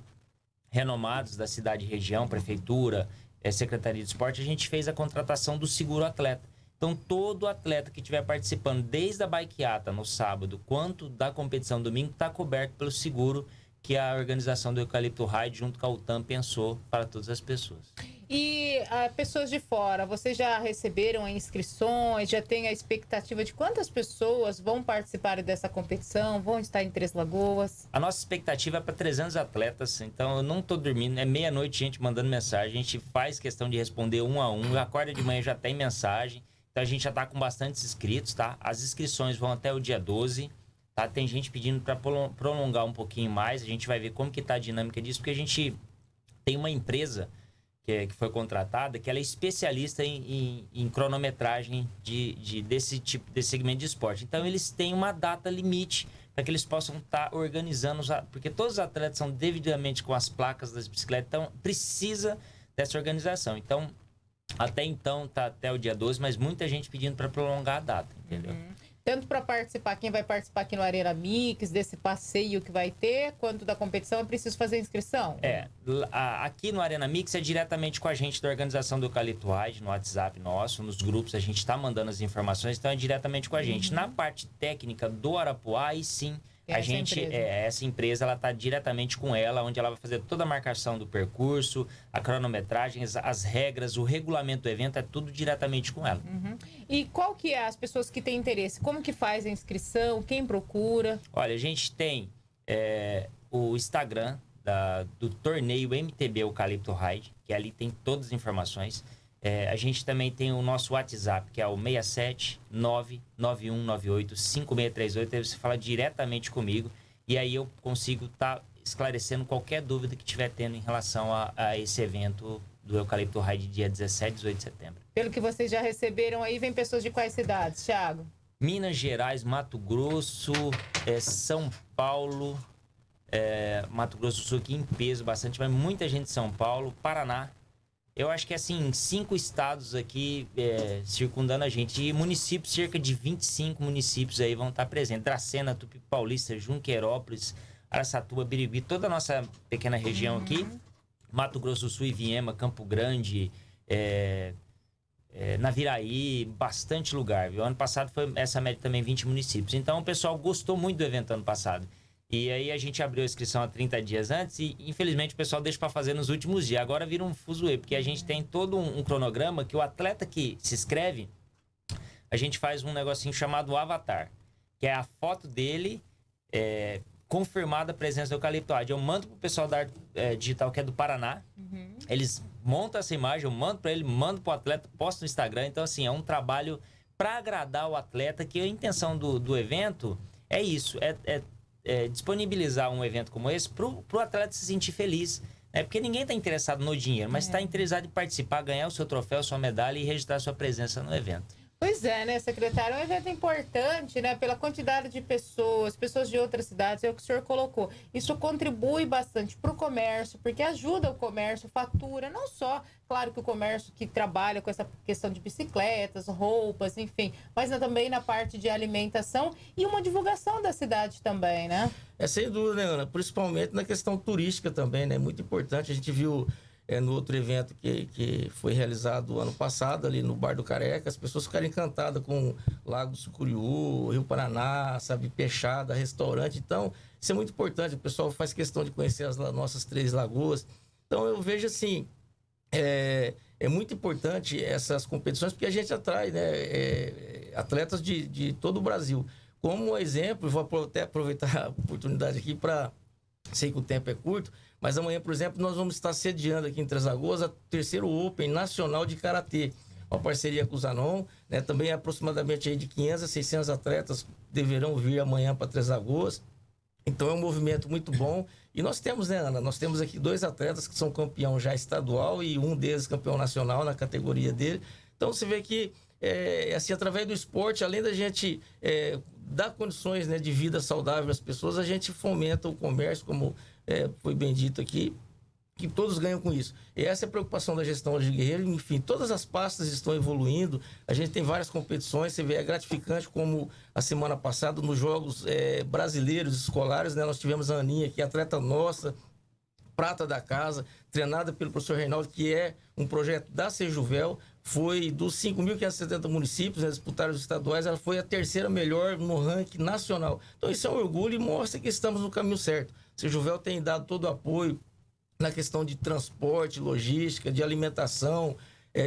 renomados da cidade e região, prefeitura, secretaria de esporte, a gente fez a contratação do seguro atleta. Então, todo atleta que estiver participando, desde a bikeata no sábado, quanto da competição domingo, está coberto pelo seguro que a organização do Eucalipto Raid, junto com a UTAM, pensou para todas as pessoas. E pessoas de fora, vocês já receberam inscrições, já tem a expectativa de quantas pessoas vão participar dessa competição, vão estar em Três Lagoas? A nossa expectativa é para 300 atletas, então eu não estou dormindo, é meia-noite gente mandando mensagem, a gente faz questão de responder um a um, acorda de manhã já tem mensagem, então a gente já está com bastantes inscritos, tá? As inscrições vão até o dia 12, tá? Tem gente pedindo para prolongar um pouquinho mais, a gente vai ver como que está a dinâmica disso, porque a gente tem uma empresa que foi contratada, que ela é especialista em cronometragem desse tipo, desse segmento de esporte. Então, eles têm uma data limite para que eles possam estar organizando, porque todos os atletas são devidamente com as placas das bicicletas, então precisa dessa organização. Então, até então, tá até o dia 12, mas muita gente pedindo para prolongar a data, entendeu? tanto para participar, quem vai participar aqui no Arena Mix, desse passeio que vai ter, quanto da competição, é preciso fazer inscrição? É, aqui no Arena Mix é diretamente com a gente da organização do Eucalipto Raid, no WhatsApp nosso, nos grupos a gente está mandando as informações, então é diretamente com a gente. Uhum. Na parte técnica do Arapuá, aí sim, essa empresa, ela está diretamente com ela, onde ela vai fazer toda a marcação do percurso, a cronometragem, as regras, o regulamento do evento, é tudo diretamente com ela. Uhum. E qual que é, as pessoas que têm interesse, como que faz a inscrição, quem procura? Olha, a gente tem o Instagram do torneio MTB Eucalipto Raid, que ali tem todas as informações. A gente também tem o nosso WhatsApp, que é o 67991985638. Aí você fala diretamente comigo e aí eu consigo estar esclarecendo qualquer dúvida que tiver tendo em relação a esse evento do Eucalipto Raid, dia 17 e 18 de setembro. Pelo que vocês já receberam aí, vem pessoas de quais cidades, Thiago? Minas Gerais, Mato Grosso, São Paulo, Mato Grosso do Sul, que em peso bastante, mas muita gente de São Paulo, Paraná. Eu acho que, assim, 5 estados aqui circundando a gente. E municípios, cerca de 25 municípios aí vão estar presentes. Dracena, Tupi Paulista, Junquerópolis, Araçatuba, Biribi, toda a nossa pequena região aqui. Mato Grosso do Sul e Viema, Campo Grande, Naviraí, bastante lugar, viu? Ano passado foi essa média também, 20 municípios. Então, o pessoal gostou muito do evento ano passado. E aí a gente abriu a inscrição há 30 dias antes e, infelizmente, o pessoal deixa para fazer nos últimos dias. Agora vira um fuzuê, porque a gente tem todo um cronograma que o atleta que se inscreve, a gente faz um negocinho chamado avatar, que é a foto dele confirmada a presença do Eucalipto Raid. Eu mando pro pessoal da Arte Digital, que é do Paraná. Uhum. Eles montam essa imagem, eu mando para ele, mando pro atleta, posto no Instagram. Então, assim, é um trabalho para agradar o atleta, que a intenção do evento é isso, disponibilizar um evento como esse para o atleta se sentir feliz, né? Porque ninguém está interessado no dinheiro, mas está interessado em participar, ganhar o seu troféu, sua medalha e registrar sua presença no evento. Pois é, né, secretário? É um evento importante, né, pela quantidade de pessoas de outras cidades, é o que o senhor colocou. Isso contribui bastante para o comércio, porque ajuda o comércio, fatura, não só, claro, que o comércio que trabalha com essa questão de bicicletas, roupas, enfim, mas também na parte de alimentação e uma divulgação da cidade também, né? É, sem dúvida, né, Ana? Principalmente na questão turística também, né? Muito importante. A gente viu... no outro evento que foi realizado ano passado, ali no Bar do Careca, as pessoas ficaram encantadas com o Lago do Sucuriú, Rio Paraná, sabe, Peixada, restaurante. Então, isso é muito importante. O pessoal faz questão de conhecer as nossas 3 lagoas. Então, eu vejo assim, é muito importante essas competições, porque a gente atrai, né, atletas de todo o Brasil. Como exemplo, vou até aproveitar a oportunidade aqui para... Sei que o tempo é curto, mas amanhã, por exemplo, nós vamos estar sediando aqui em Três Lagoas a 3º Open Nacional de Karatê, uma parceria com o Zanon, né? Também aproximadamente aí de 500 a 600 atletas deverão vir amanhã para Três Lagoas. Então é um movimento muito bom. E nós temos, né, Ana? Nós temos aqui 2 atletas que são campeão já estadual e um deles campeão nacional na categoria dele. Então você vê que, assim, através do esporte, além da gente... dar condições, né, de vida saudável às pessoas, a gente fomenta o comércio, como foi bem dito aqui, que todos ganham com isso. E essa é a preocupação da gestão de Guerreiro. Enfim, todas as pastas estão evoluindo, a gente tem várias competições, você vê, é gratificante, como a semana passada, nos Jogos Brasileiros Escolares, né, nós tivemos a Aninha, que é atleta nossa, prata da casa, treinada pelo professor Reinaldo, que é um projeto da Sejuvel, foi dos 5.570 municípios, né, disputaram os estaduais, ela foi a 3ª melhor no ranking nacional. Então isso é um orgulho e mostra que estamos no caminho certo. Sejuvel tem dado todo o apoio na questão de transporte, logística, de alimentação,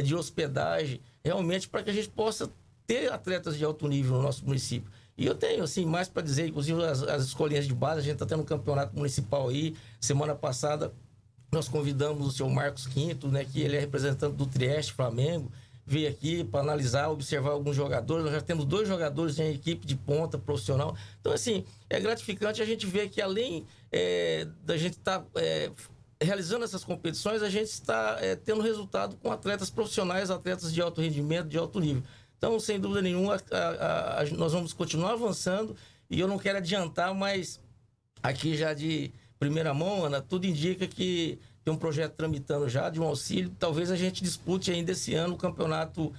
de hospedagem, realmente para que a gente possa ter atletas de alto nível no nosso município. E eu tenho, assim, mais para dizer, inclusive as escolinhas de base, a gente está tendo um campeonato municipal aí. Semana passada, nós convidamos o senhor Marcos Quinto, né, que ele é representante do Trieste Flamengo, veio aqui para analisar, observar alguns jogadores. Nós já temos 2 jogadores em equipe de ponta profissional. Então, assim, é gratificante a gente ver que, além da gente estar realizando essas competições, a gente está tendo resultado com atletas profissionais, atletas de alto rendimento, de alto nível. Então, sem dúvida nenhuma, nós vamos continuar avançando e eu não quero adiantar, mas aqui já de primeira mão, Ana, tudo indica que tem um projeto tramitando já de um auxílio. Talvez a gente dispute ainda esse ano o campeonato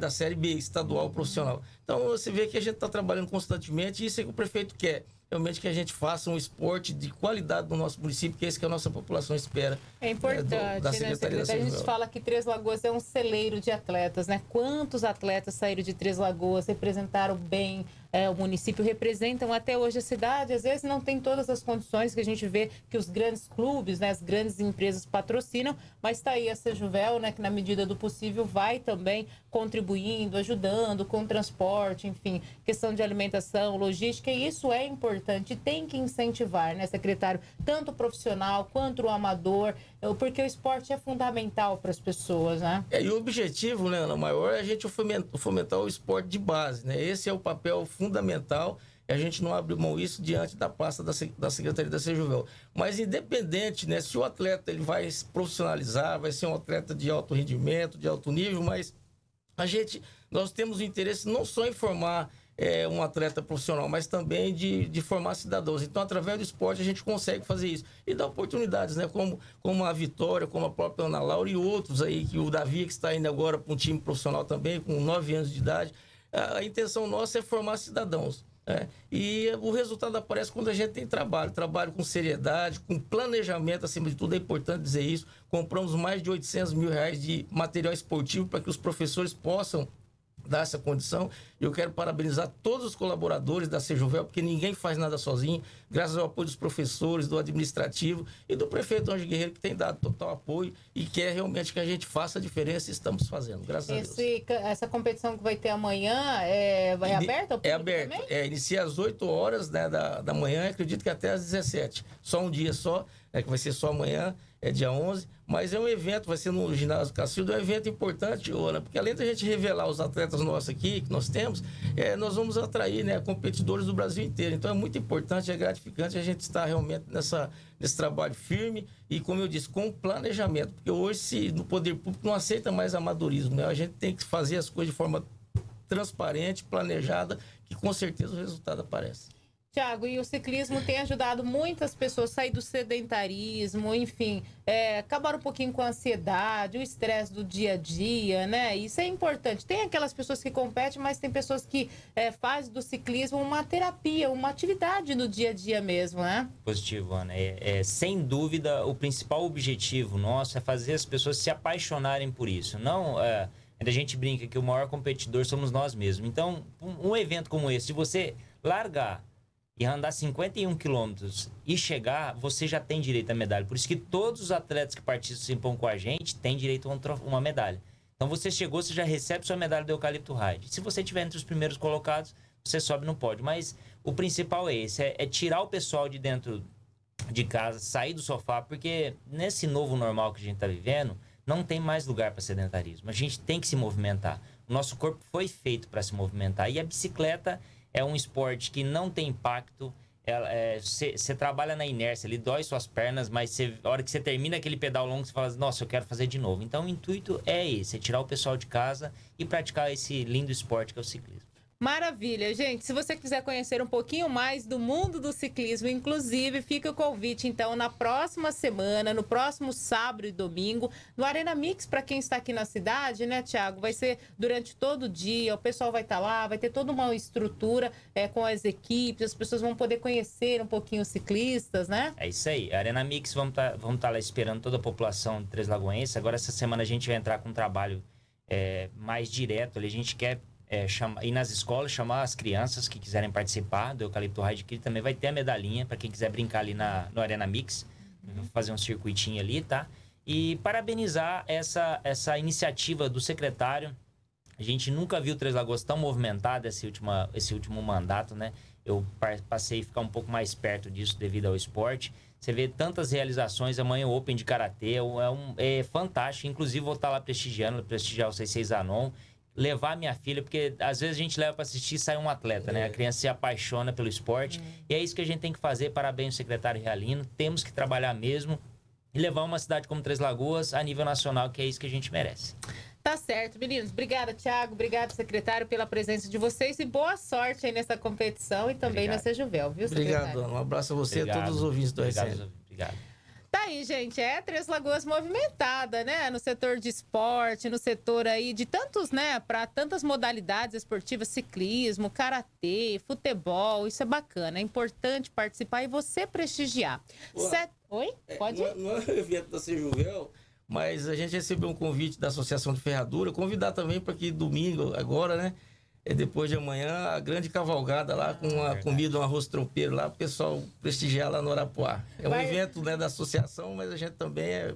da Série B, estadual, profissional. Então você vê que a gente está trabalhando constantemente, e isso é que o prefeito quer. Realmente que a gente faça um esporte de qualidade no nosso município, que é isso que a nossa população espera. É importante, da Secretaria, né? A gente fala que Três Lagoas é um celeiro de atletas, né? Quantos atletas saíram de Três Lagoas, representaram bem o município, representam até hoje a cidade, às vezes não tem todas as condições que a gente vê que os grandes clubes, né, as grandes empresas patrocinam, mas está aí a Sejuvel, né, que na medida do possível vai também contribuindo, ajudando com transporte, enfim, questão de alimentação, logística, e isso é importante, tem que incentivar, né, secretário, tanto o profissional quanto o amador, porque o esporte é fundamental para as pessoas, né? É, e o objetivo, né, Ana, maior é a gente fomentar o esporte de base, né, esse é o papel fundamental, e a gente não abre mão disso diante da pasta da Secretaria da Sejuvel. Mas independente, né, se o atleta ele vai se profissionalizar, vai ser um atleta de alto rendimento, de alto nível, mas nós temos o interesse não só em formar um atleta profissional, mas também de formar cidadãos. Então, através do esporte, a gente consegue fazer isso. E dá oportunidades, né? Como a Vitória, como a própria Ana Laura e outros aí, que o Davi, que está indo agora para um time profissional também, com 9 anos de idade. A intenção nossa é formar cidadãos, né? E o resultado aparece quando a gente tem trabalho com seriedade, com planejamento, acima de tudo, é importante dizer isso. Compramos mais de 800 mil reais de material esportivo para que os professores possam dar essa condição. E eu quero parabenizar todos os colaboradores da Sejuvel, porque ninguém faz nada sozinho, graças ao apoio dos professores, do administrativo e do prefeito Anjo Guerreiro, que tem dado total apoio e quer realmente que a gente faça a diferença, e estamos fazendo, graças a Deus. Essa competição que vai ter amanhã vai aberta ao público? É aberta, inicia às 8 horas, né, da manhã, acredito que até às 17. Só um dia só, que vai ser só amanhã, dia 11, mas é um evento, vai ser no ginásio Cacildo, é um evento importante, Ana, porque além da gente revelar os atletas nossos aqui, que nós temos, nós vamos atrair, né, competidores do Brasil inteiro. Então é muito importante, é gratificante a gente estar realmente nesse trabalho firme e, como eu disse, com planejamento, porque hoje no poder público não aceita mais amadorismo, né? A gente tem que fazer as coisas de forma transparente, planejada, que com certeza o resultado aparece. Thiago, e o ciclismo tem ajudado muitas pessoas a sair do sedentarismo, enfim, acabar um pouquinho com a ansiedade, o estresse do dia a dia, né? Isso é importante. Tem aquelas pessoas que competem, mas tem pessoas que fazem do ciclismo uma terapia, uma atividade no dia a dia mesmo, né? Positivo, Ana. Sem dúvida, o principal objetivo nosso é fazer as pessoas se apaixonarem por isso, não... A gente brinca que o maior competidor somos nós mesmos. Então, um evento como esse, se você largar e andar 51 quilômetros e chegar, você já tem direito à medalha. Por isso que todos os atletas que participam com a gente têm direito a uma medalha. Então, você chegou, você já recebe sua medalha do Eucalipto Raid. Se você estiver entre os primeiros colocados, você sobe no pódio. Mas o principal é esse, tirar o pessoal de dentro de casa, sair do sofá, porque nesse novo normal que a gente está vivendo, não tem mais lugar para sedentarismo. A gente tem que se movimentar. O nosso corpo foi feito para se movimentar. E a bicicleta é um esporte que não tem impacto. Você trabalha na inércia, ele dói suas pernas, mas a hora que você termina aquele pedal longo, você fala, nossa, eu quero fazer de novo. Então o intuito é esse, tirar o pessoal de casa e praticar esse lindo esporte que é o ciclismo. Maravilha, gente. Se você quiser conhecer um pouquinho mais do mundo do ciclismo, inclusive, fica o convite, então, na próxima semana, no próximo sábado e domingo, no Arena Mix, para quem está aqui na cidade, né, Thiago? Vai ser durante todo o dia, o pessoal vai estar lá, vai ter toda uma estrutura com as equipes, as pessoas vão poder conhecer um pouquinho os ciclistas, né? É isso aí. Arena Mix, vamos tá lá esperando toda a população de Três Lagoas. Agora, essa semana, a gente vai entrar com um trabalho mais direto ali. A gente quer... ir nas escolas, chamar as crianças que quiserem participar do Eucalipto Raid, que também vai ter a medalhinha para quem quiser brincar ali no Arena Mix. Vou fazer um circuitinho ali, tá? E parabenizar essa iniciativa do secretário. A gente nunca viu Três Lagoas tão movimentada esse último mandato, né? Eu passei a ficar um pouco mais perto disso devido ao esporte. Você vê tantas realizações, amanhã o Open de Karatê, é fantástico. Inclusive, vou estar lá prestigiar o 66 Anon. Levar minha filha, porque às vezes a gente leva para assistir e sai um atleta, né? A criança se apaixona pelo esporte. E é isso que a gente tem que fazer. Parabéns, secretário Realino. Temos que trabalhar mesmo e levar uma cidade como Três Lagoas a nível nacional, que é isso que a gente merece. Tá certo, meninos. Obrigada, Thiago. Obrigado, secretário, pela presença de vocês e boa sorte aí nessa competição e também na Sejuvel, viu, secretário? Obrigado, um abraço a você e a todos os ouvintes do RCN. Obrigado. Tá aí, gente, é Três Lagoas movimentada, né? No setor de esporte, no setor aí de tantos, né? Para tantas modalidades esportivas, ciclismo, karatê, futebol, isso é bacana, é importante participar e você prestigiar. Ué, oi? Pode ir? Não é o evento da Sejuvel, mas a gente recebeu um convite da Associação de Ferradura, convidar também para que domingo, agora, né? É depois de amanhã, a grande cavalgada lá com uma comida, um arroz tropeiro lá, o pessoal prestigiar lá no Arapuá. É um evento, né, da associação, mas a gente também é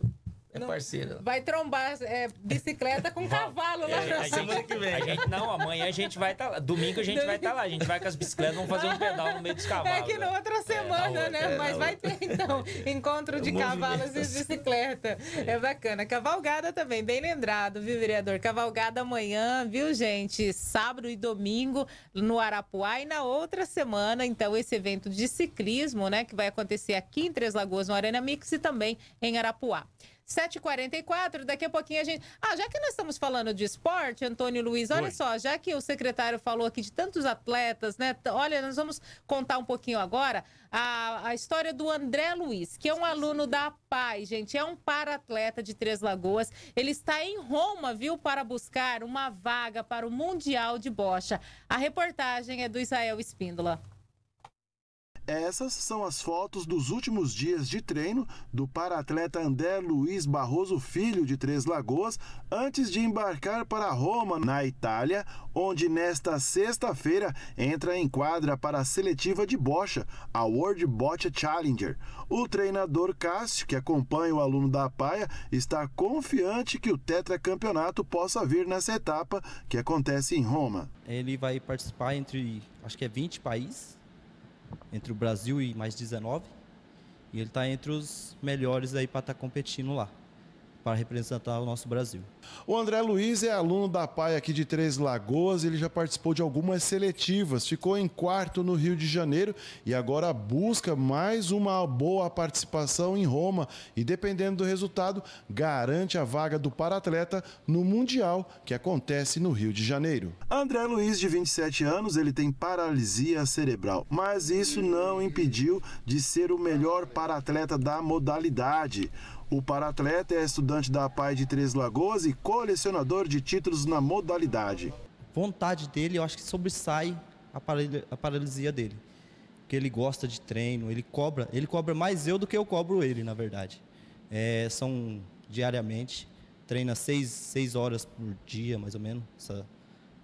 parceira. Vai trombar bicicleta com cavalo lá na semana que vem. A gente, amanhã a gente vai estar lá. Domingo a gente vai estar lá. A gente vai com as bicicletas, vamos fazer um pedal no meio dos cavalos. É que na outra semana, né? Mas vai ter, então, encontro de cavalos e bicicleta. É bacana. Cavalgada também, bem lembrado, viu, vereador? Cavalgada amanhã, viu, gente? Sábado e domingo no Arapuá. E na outra semana, então, esse evento de ciclismo, né? Que vai acontecer aqui em Três Lagoas, no Arena Mix e também em Arapuá. 7h44, daqui a pouquinho a gente... Ah, já que nós estamos falando de esporte, Antônio Luiz, olha só, já que o secretário falou aqui de tantos atletas, né? Olha, nós vamos contar um pouquinho agora a história do André Luiz, que é um aluno da PAI, gente, é um para-atleta de Três Lagoas. Ele está em Roma, viu, para buscar uma vaga para o Mundial de Bocha. A reportagem é do Israel Espíndola. Essas são as fotos dos últimos dias de treino do para-atleta André Luiz Barroso Filho, de Três Lagoas, antes de embarcar para Roma, na Itália, onde nesta sexta-feira entra em quadra para a seletiva de bocha, a World Bocha Challenger. O treinador Cássio, que acompanha o aluno da APAIA, está confiante que o tetracampeonato possa vir nessa etapa que acontece em Roma. Ele vai participar entre, acho que é 20 países. Entre o Brasil e mais 19, e ele está entre os melhores aí para estar competindo lá, para representar o nosso Brasil. O André Luiz é aluno da PAI aqui de Três Lagoas, ele já participou de algumas seletivas, ficou em quarto no Rio de Janeiro e agora busca mais uma boa participação em Roma e, dependendo do resultado, garante a vaga do para-atleta no Mundial, que acontece no Rio de Janeiro. André Luiz, de 27 anos, ele tem paralisia cerebral, mas isso não impediu de ser o melhor para-atleta da modalidade. O para-atleta é estudante da APAI de Três Lagoas e colecionador de títulos na modalidade. A vontade dele, eu acho que sobressai a paralisia dele. Porque ele gosta de treino, ele cobra mais eu do que eu cobro ele, na verdade. São diariamente, treina seis horas por dia, mais ou menos, essa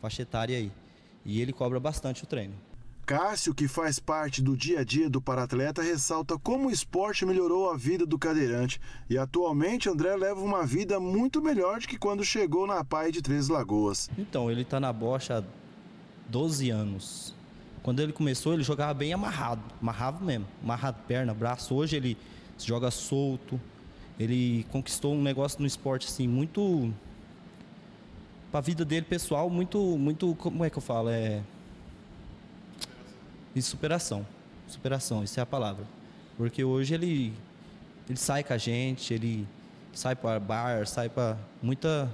faixa etária aí. E ele cobra bastante o treino. Cássio, que faz parte do dia a dia do para-atleta, ressalta como o esporte melhorou a vida do cadeirante. E atualmente André leva uma vida muito melhor do que quando chegou na PAI de Três Lagoas. Então, ele está na bocha há 12 anos. Quando ele começou, ele jogava bem amarrado, amarrava mesmo, amarrado perna, braço. Hoje ele joga solto, ele conquistou um negócio no esporte assim, muito... Para a vida dele pessoal, muito, como é que eu falo, E superação. Superação, isso é a palavra. Porque hoje ele sai com a gente, ele sai para bar, sai para muita...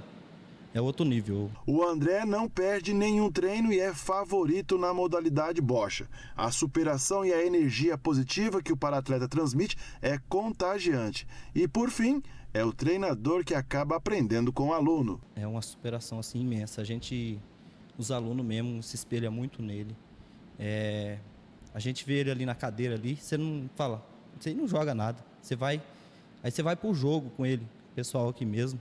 É outro nível. O André não perde nenhum treino e é favorito na modalidade bocha. A superação e a energia positiva que o para-atleta transmite é contagiante. E, por fim, é o treinador que acaba aprendendo com o aluno. É uma superação assim imensa. Os alunos mesmo, se espelham muito nele. A gente vê ele ali na cadeira ali, você não fala, você não joga nada, aí você vai pro jogo com ele, pessoal aqui mesmo,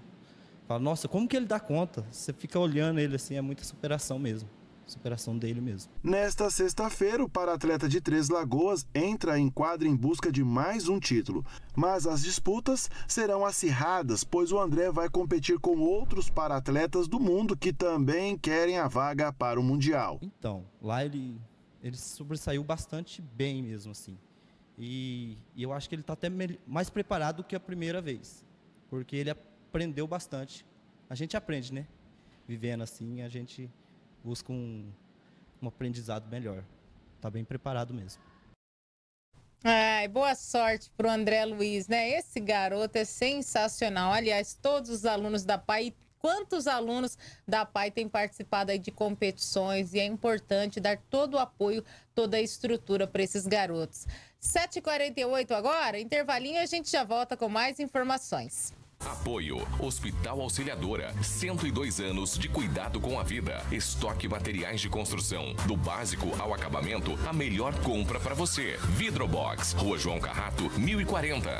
fala, nossa, como que ele dá conta? Você fica olhando ele assim, é muita superação mesmo. Superação dele mesmo. Nesta sexta-feira, o para-atleta de Três Lagoas entra em quadra em busca de mais um título. Mas as disputas serão acirradas, pois o André vai competir com outros para-atletas do mundo que também querem a vaga para o Mundial. Então, lá ele sobressaiu bastante bem mesmo, assim. E eu acho que ele está até mais preparado do que a primeira vez, porque ele aprendeu bastante. A gente aprende, né? Vivendo assim, a gente... busca um aprendizado melhor. Está bem preparado mesmo. Ai, boa sorte para o André Luiz, né? Esse garoto é sensacional. Aliás, todos os alunos da PAI quantos alunos da PAI têm participado aí de competições, e é importante dar todo o apoio, toda a estrutura para esses garotos. 7h48 agora, intervalinho, a gente já volta com mais informações. Apoio Hospital Auxiliadora, 102 anos de cuidado com a vida. Estoque materiais de construção, do básico ao acabamento, a melhor compra para você. VidroBox, Rua João Carrato, 1040.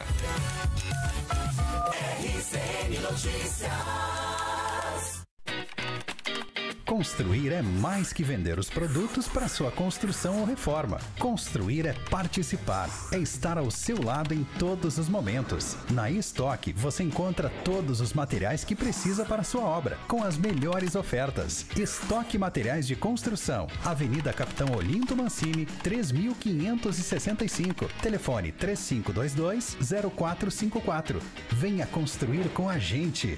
RCN Notícias. Construir é mais que vender os produtos para sua construção ou reforma. Construir é participar, é estar ao seu lado em todos os momentos. Na estoque você encontra todos os materiais que precisa para sua obra, com as melhores ofertas. Estoque Materiais de Construção, Avenida Capitão Olinto Mancini, 3565, telefone 3522-0454. Venha construir com a gente.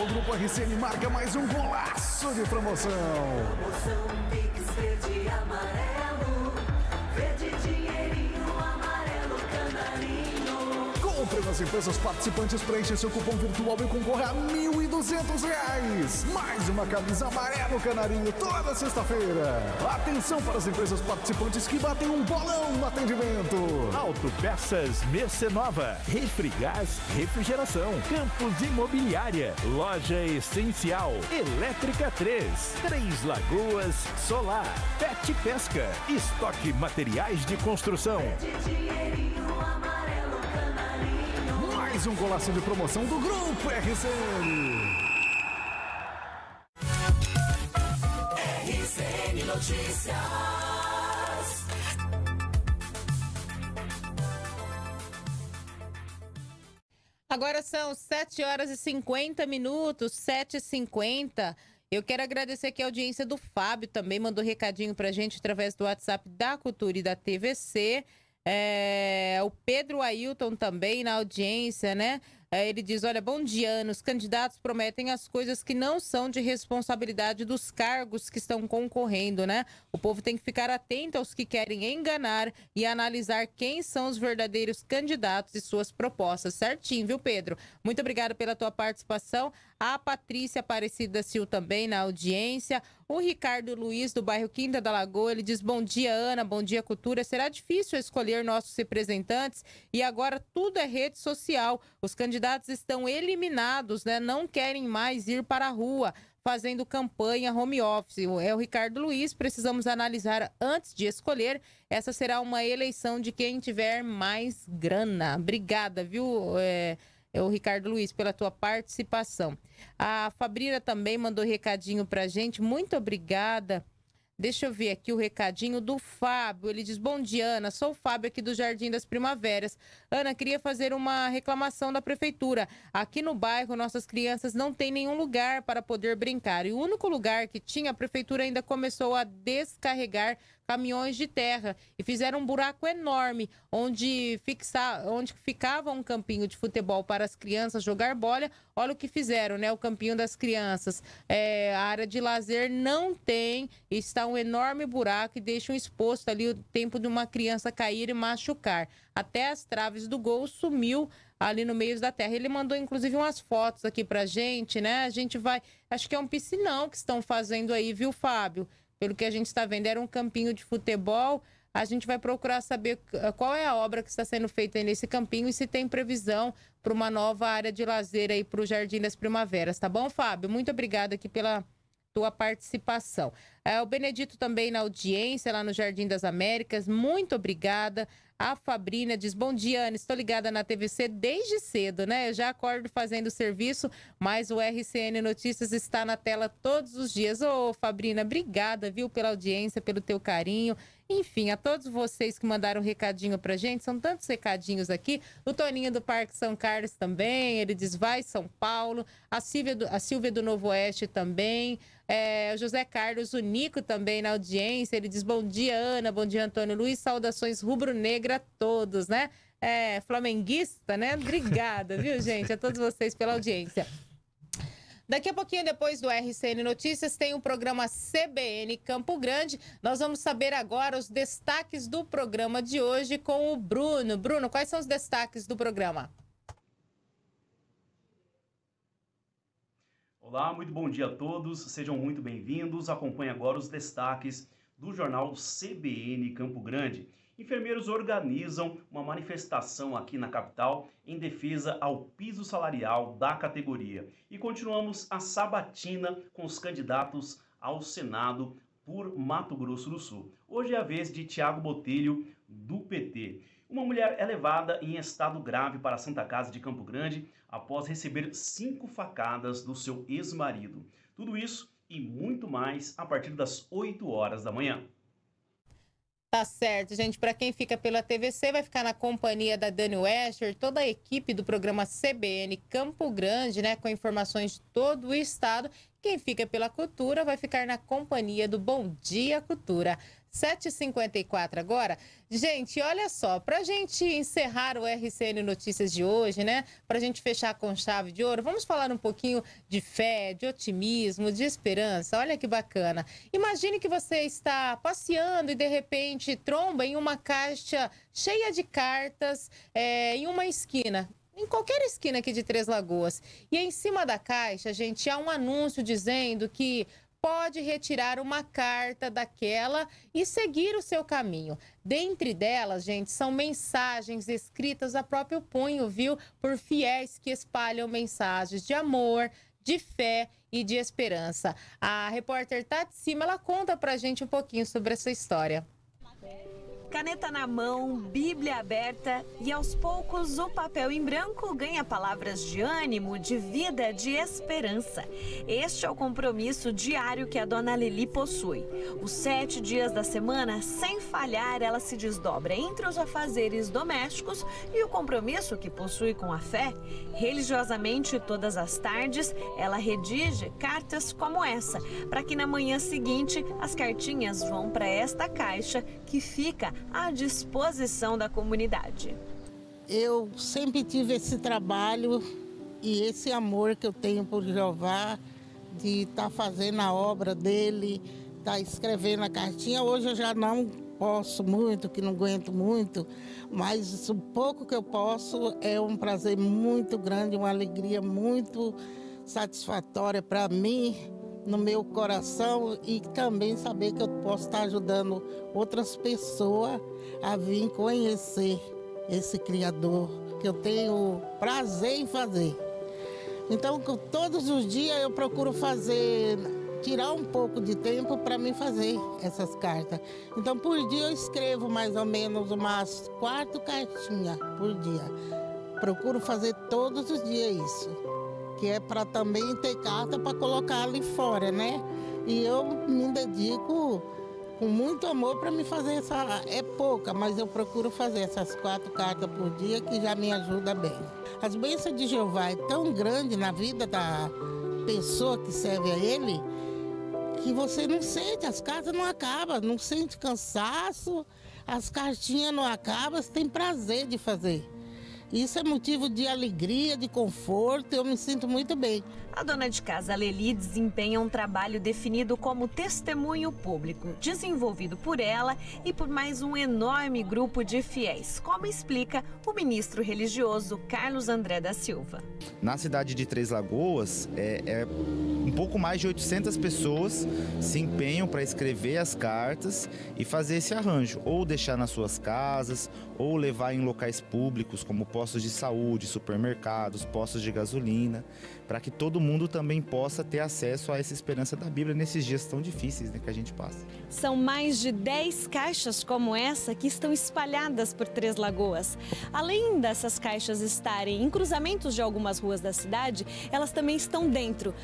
O Grupo RCN marca mais um golaço de promoção. Promoção Pix verde e amarelo, verde dinheirinho, amarelo canarinho. Compre nas empresas participantes, preencha seu cupom virtual e concorra a R$ 1.200. Mais uma camisa amarelo canarinho toda sexta-feira. Atenção para as empresas participantes que batem um bolão no atendimento. Autopeças Mercenova, Refrigás Refrigeração, Campos Imobiliária, Loja Essencial, Elétrica 3, Três Lagoas Solar, Pet Pesca, Estoque Materiais de Construção. Mais um golaço de promoção do Grupo RCN. RCN Notícias. Agora são 7h50, 7h50. Eu quero agradecer aqui a audiência do Fábio, também mandou recadinho pra gente através do WhatsApp da Cultura e da TVC. O Pedro Ailton também na audiência, né? Ele diz, olha, bom dia, Ana. Os candidatos prometem as coisas que não são de responsabilidade dos cargos que estão concorrendo, né? O povo tem que ficar atento aos que querem enganar e analisar quem são os verdadeiros candidatos e suas propostas. Certinho, viu, Pedro? Muito obrigada pela tua participação. A Patrícia Aparecida Sil também na audiência. O Ricardo Luiz, do bairro Quinta da Lagoa, ele diz, bom dia, Ana, bom dia, Cultura. Será difícil escolher nossos representantes e agora tudo é rede social. Os candidatos estão eliminados, né? Não querem mais ir para a rua, fazendo campanha home office. É o Ricardo Luiz, precisamos analisar antes de escolher. Essa será uma eleição de quem tiver mais grana. Obrigada, viu, o Ricardo Luiz, pela tua participação. A Fabrina também mandou recadinho pra gente. Muito obrigada. Deixa eu ver aqui o recadinho do Fábio. Ele diz, bom dia, Ana, sou o Fábio aqui do Jardim das Primaveras. Ana, queria fazer uma reclamação da prefeitura. Aqui no bairro, nossas crianças não têm nenhum lugar para poder brincar. E o único lugar que tinha, a prefeitura ainda começou a descarregar caminhões de terra e fizeram um buraco enorme onde ficava um campinho de futebol para as crianças jogar bola. Olha o que fizeram, né? O campinho das crianças. A área de lazer não tem, está um enorme buraco e deixam exposto ali o tempo de uma criança cair e machucar. Até as traves do gol sumiu ali no meio da terra. Ele mandou, inclusive, umas fotos aqui pra gente, né? A gente vai... Acho que é um piscinão que estão fazendo aí, viu, Fábio? Pelo que a gente está vendo, era um campinho de futebol. A gente vai procurar saber qual é a obra que está sendo feita nesse campinho e se tem previsão para uma nova área de lazer aí para o Jardim das Primaveras, tá bom, Fábio? Muito obrigada aqui pela tua participação. O Benedito também na audiência, lá no Jardim das Américas, muito obrigada. A Fabrina diz, bom dia, Ana, estou ligada na TVC desde cedo, né? Eu já acordo fazendo serviço, mas o RCN Notícias está na tela todos os dias. Ô, Fabrina, obrigada, viu, pela audiência, pelo teu carinho. Enfim, a todos vocês que mandaram um recadinho pra gente, são tantos recadinhos aqui. O Toninho do Parque São Carlos também, ele diz, vai São Paulo. A Silvia do Novo Oeste também. O José Carlos, o Nico também na audiência, ele diz, bom dia, Ana, bom dia, Antônio Luiz, saudações rubro-negra a todos, né? Flamenguista, né? Obrigada, viu, gente? A todos vocês pela audiência. Daqui a pouquinho, depois do RCN Notícias, tem o programa CBN Campo Grande. Nós vamos saber agora os destaques do programa de hoje com o Bruno. Bruno, quais são os destaques do programa? Olá, muito bom dia a todos. Sejam muito bem-vindos. Acompanhe agora os destaques do jornal CBN Campo Grande. Enfermeiros organizam uma manifestação aqui na capital em defesa ao piso salarial da categoria. E continuamos a sabatina com os candidatos ao Senado por Mato Grosso do Sul. Hoje é a vez de Thiago Botelho, do PT. Uma mulher é levada em estado grave para a Santa Casa de Campo Grande após receber 5 facadas do seu ex-marido. Tudo isso e muito mais a partir das 8 horas da manhã. Tá certo, gente. Para quem fica pela TVC, vai ficar na companhia da Dani Wescher, toda a equipe do programa CBN Campo Grande, né, com informações de todo o estado. Quem fica pela Cultura vai ficar na companhia do Bom Dia Cultura. 7h54 agora. Gente, olha só, para a gente encerrar o RCN Notícias de hoje, né? Para a gente fechar com chave de ouro, vamos falar um pouquinho de fé, de otimismo, de esperança. Olha que bacana. Imagine que você está passeando e, de repente, tromba em uma caixa cheia de cartas, em uma esquina. Em qualquer esquina aqui de Três Lagoas. E em cima da caixa, gente, há um anúncio dizendo que pode retirar uma carta daquela e seguir o seu caminho. Dentre delas, gente, são mensagens escritas a próprio punho, viu? Por fiéis que espalham mensagens de amor, de fé e de esperança. A repórter Tati Simon, ela conta pra gente um pouquinho sobre essa história. Caneta na mão, Bíblia aberta e aos poucos o papel em branco ganha palavras de ânimo, de vida, de esperança. Este é o compromisso diário que a dona Lili possui. Os 7 dias da semana, sem falhar, ela se desdobra entre os afazeres domésticos e o compromisso que possui com a fé. Religiosamente, todas as tardes, ela redige cartas como essa, para que na manhã seguinte as cartinhas vão para esta caixa que fica à disposição da comunidade. Eu sempre tive esse trabalho e esse amor que eu tenho por Jeová, de estar fazendo a obra dele, estar escrevendo a cartinha. Hoje eu já não posso muito, que não aguento muito, mas o pouco que eu posso é um prazer muito grande, uma alegria muito satisfatória para mim, no meu coração, e também saber que eu posso estar ajudando outras pessoas a vir conhecer esse Criador que eu tenho prazer em fazer. Então, todos os dias eu procuro fazer, tirar um pouco de tempo para mim fazer essas cartas. Então, por dia eu escrevo mais ou menos umas 4 cartinhas por dia. Procuro fazer todos os dias isso, que é para também ter carta para colocar ali fora, né? E eu me dedico com muito amor para me fazer essa... É pouca, mas eu procuro fazer essas 4 cartas por dia, que já me ajuda bem. As bênçãos de Jeová é tão grande na vida da pessoa que serve a Ele, que você não sente, as cartas não acabam, não sente cansaço, as cartinhas não acabam, você tem prazer de fazer. Isso é motivo de alegria, de conforto, eu me sinto muito bem. A dona de casa Leli desempenha um trabalho definido como testemunho público, desenvolvido por ela e por mais um enorme grupo de fiéis, como explica o ministro religioso Carlos André da Silva. Na cidade de Três Lagoas, um pouco mais de 800 pessoas se empenham para escrever as cartas e fazer esse arranjo, ou deixar nas suas casas, ou levar em locais públicos, como postos de saúde, supermercados, postos de gasolina, para que todo mundo também possa ter acesso a essa esperança da Bíblia nesses dias tão difíceis, né, que a gente passa. São mais de 10 caixas como essa que estão espalhadas por Três Lagoas. Além dessas caixas estarem em cruzamentos de algumas ruas da cidade, elas também estão dentro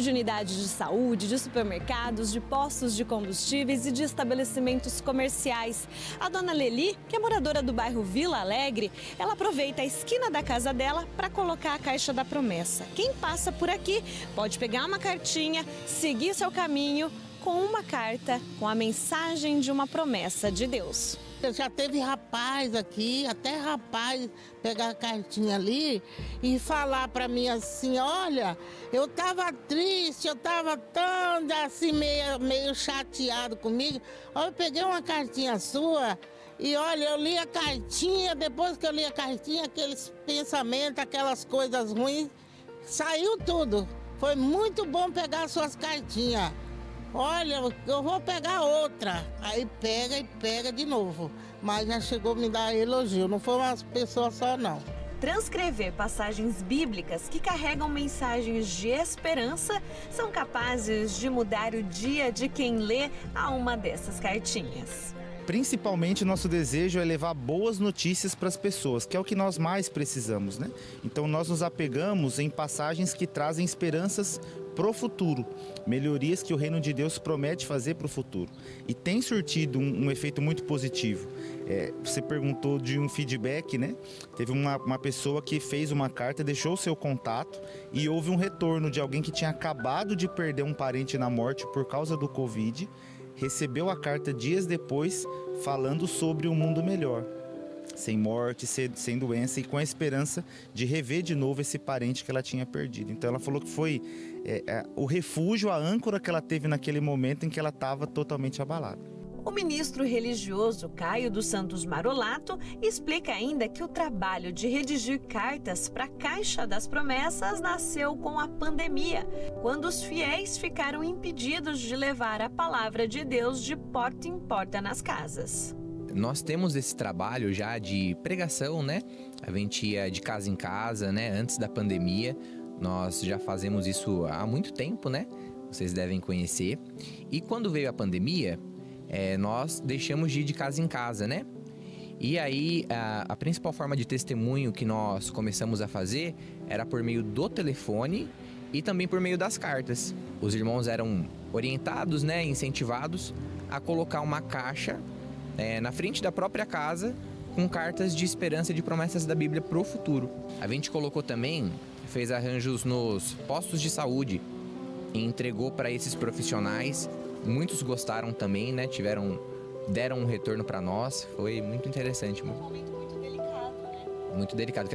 de unidades de saúde, de supermercados, de postos de combustíveis e de estabelecimentos comerciais. A dona Leli, que é moradora do bairro Vila Alegre, ela aproveita a esquina da casa dela para colocar a caixa da promessa. Quem passa por aqui pode pegar uma cartinha, seguir seu caminho, com uma carta com a mensagem de uma promessa de Deus. Já teve rapaz aqui, até rapaz, pegar a cartinha ali e falar para mim assim, olha, eu tava triste, eu tava tão assim meio chateado comigo. Olha, eu peguei uma cartinha sua e olha, eu li a cartinha, depois que eu li a cartinha, aqueles pensamentos, aquelas coisas ruins, saiu tudo. Foi muito bom pegar suas cartinhas. Olha, eu vou pegar outra. Aí pega e pega de novo. Mas já chegou a me dar elogio, não foi uma pessoa só, não. Transcrever passagens bíblicas que carregam mensagens de esperança são capazes de mudar o dia de quem lê a uma dessas cartinhas. Principalmente nosso desejo é levar boas notícias para as pessoas, que é o que nós mais precisamos, né? Então nós nos apegamos em passagens que trazem esperanças para o futuro, melhorias que o reino de Deus promete fazer para o futuro. E tem surtido um efeito muito positivo. Você perguntou de um feedback, né? Teve uma pessoa que fez uma carta, deixou o seu contato e houve um retorno de alguém que tinha acabado de perder um parente na morte por causa do Covid, recebeu a carta dias depois falando sobre um mundo melhor, sem morte, sem doença e com a esperança de rever de novo esse parente que ela tinha perdido. Então ela falou que foi o refúgio, a âncora que ela teve naquele momento em que ela estava totalmente abalada. O ministro religioso Caio dos Santos Marolato explica ainda que o trabalho de redigir cartas para a Caixa das Promessas nasceu com a pandemia, quando os fiéis ficaram impedidos de levar a palavra de Deus de porta em porta nas casas. Nós temos esse trabalho já de pregação, né? A gente ia de casa em casa, né? Antes da pandemia, nós já fazemos isso há muito tempo, né? Vocês devem conhecer. E quando veio a pandemia, nós deixamos de ir de casa em casa, né? E aí, a principal forma de testemunho que nós começamos a fazer era por meio do telefone e também por meio das cartas. Os irmãos eram orientados, né, incentivados a colocar uma caixa na frente da própria casa com cartas de esperança e de promessas da Bíblia para o futuro. A gente colocou também, fez arranjos nos postos de saúde e entregou para esses profissionais. Muitos gostaram também, né? Deram um retorno para nós. Foi muito interessante. Um momento muito delicado, né? Muito delicado,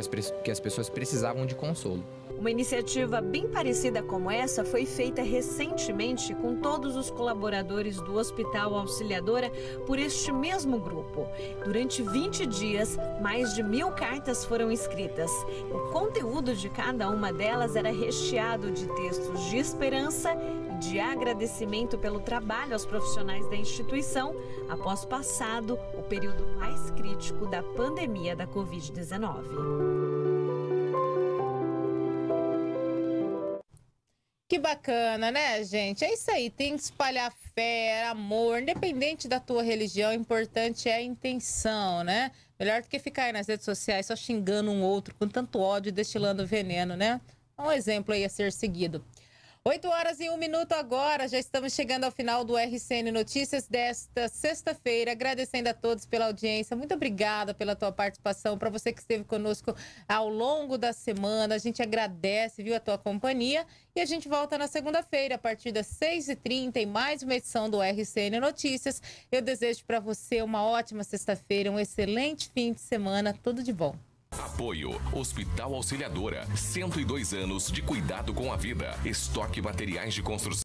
que as pessoas precisavam de consolo. Uma iniciativa bem parecida como essa foi feita recentemente com todos os colaboradores do Hospital Auxiliadora por este mesmo grupo. Durante 20 dias, mais de 1.000 cartas foram escritas. O conteúdo de cada uma delas era recheado de textos de esperança, de agradecimento pelo trabalho aos profissionais da instituição após passado o período mais crítico da pandemia da Covid-19. Que bacana, né, gente? É isso aí, tem que espalhar fé, amor, independente da tua religião, o importante é a intenção, né? Melhor do que ficar aí nas redes sociais só xingando um outro com tanto ódio e destilando veneno, né? Um exemplo aí a ser seguido. 8h01 agora, já estamos chegando ao final do RCN Notícias desta sexta-feira, agradecendo a todos pela audiência, muito obrigada pela tua participação, para você que esteve conosco ao longo da semana, a gente agradece, viu, a tua companhia e a gente volta na segunda-feira, a partir das 6h30, em mais uma edição do RCN Notícias. Eu desejo para você uma ótima sexta-feira, um excelente fim de semana, tudo de bom. Apoio Hospital Auxiliadora, 102 anos de cuidado com a vida. Estoque materiais de construção.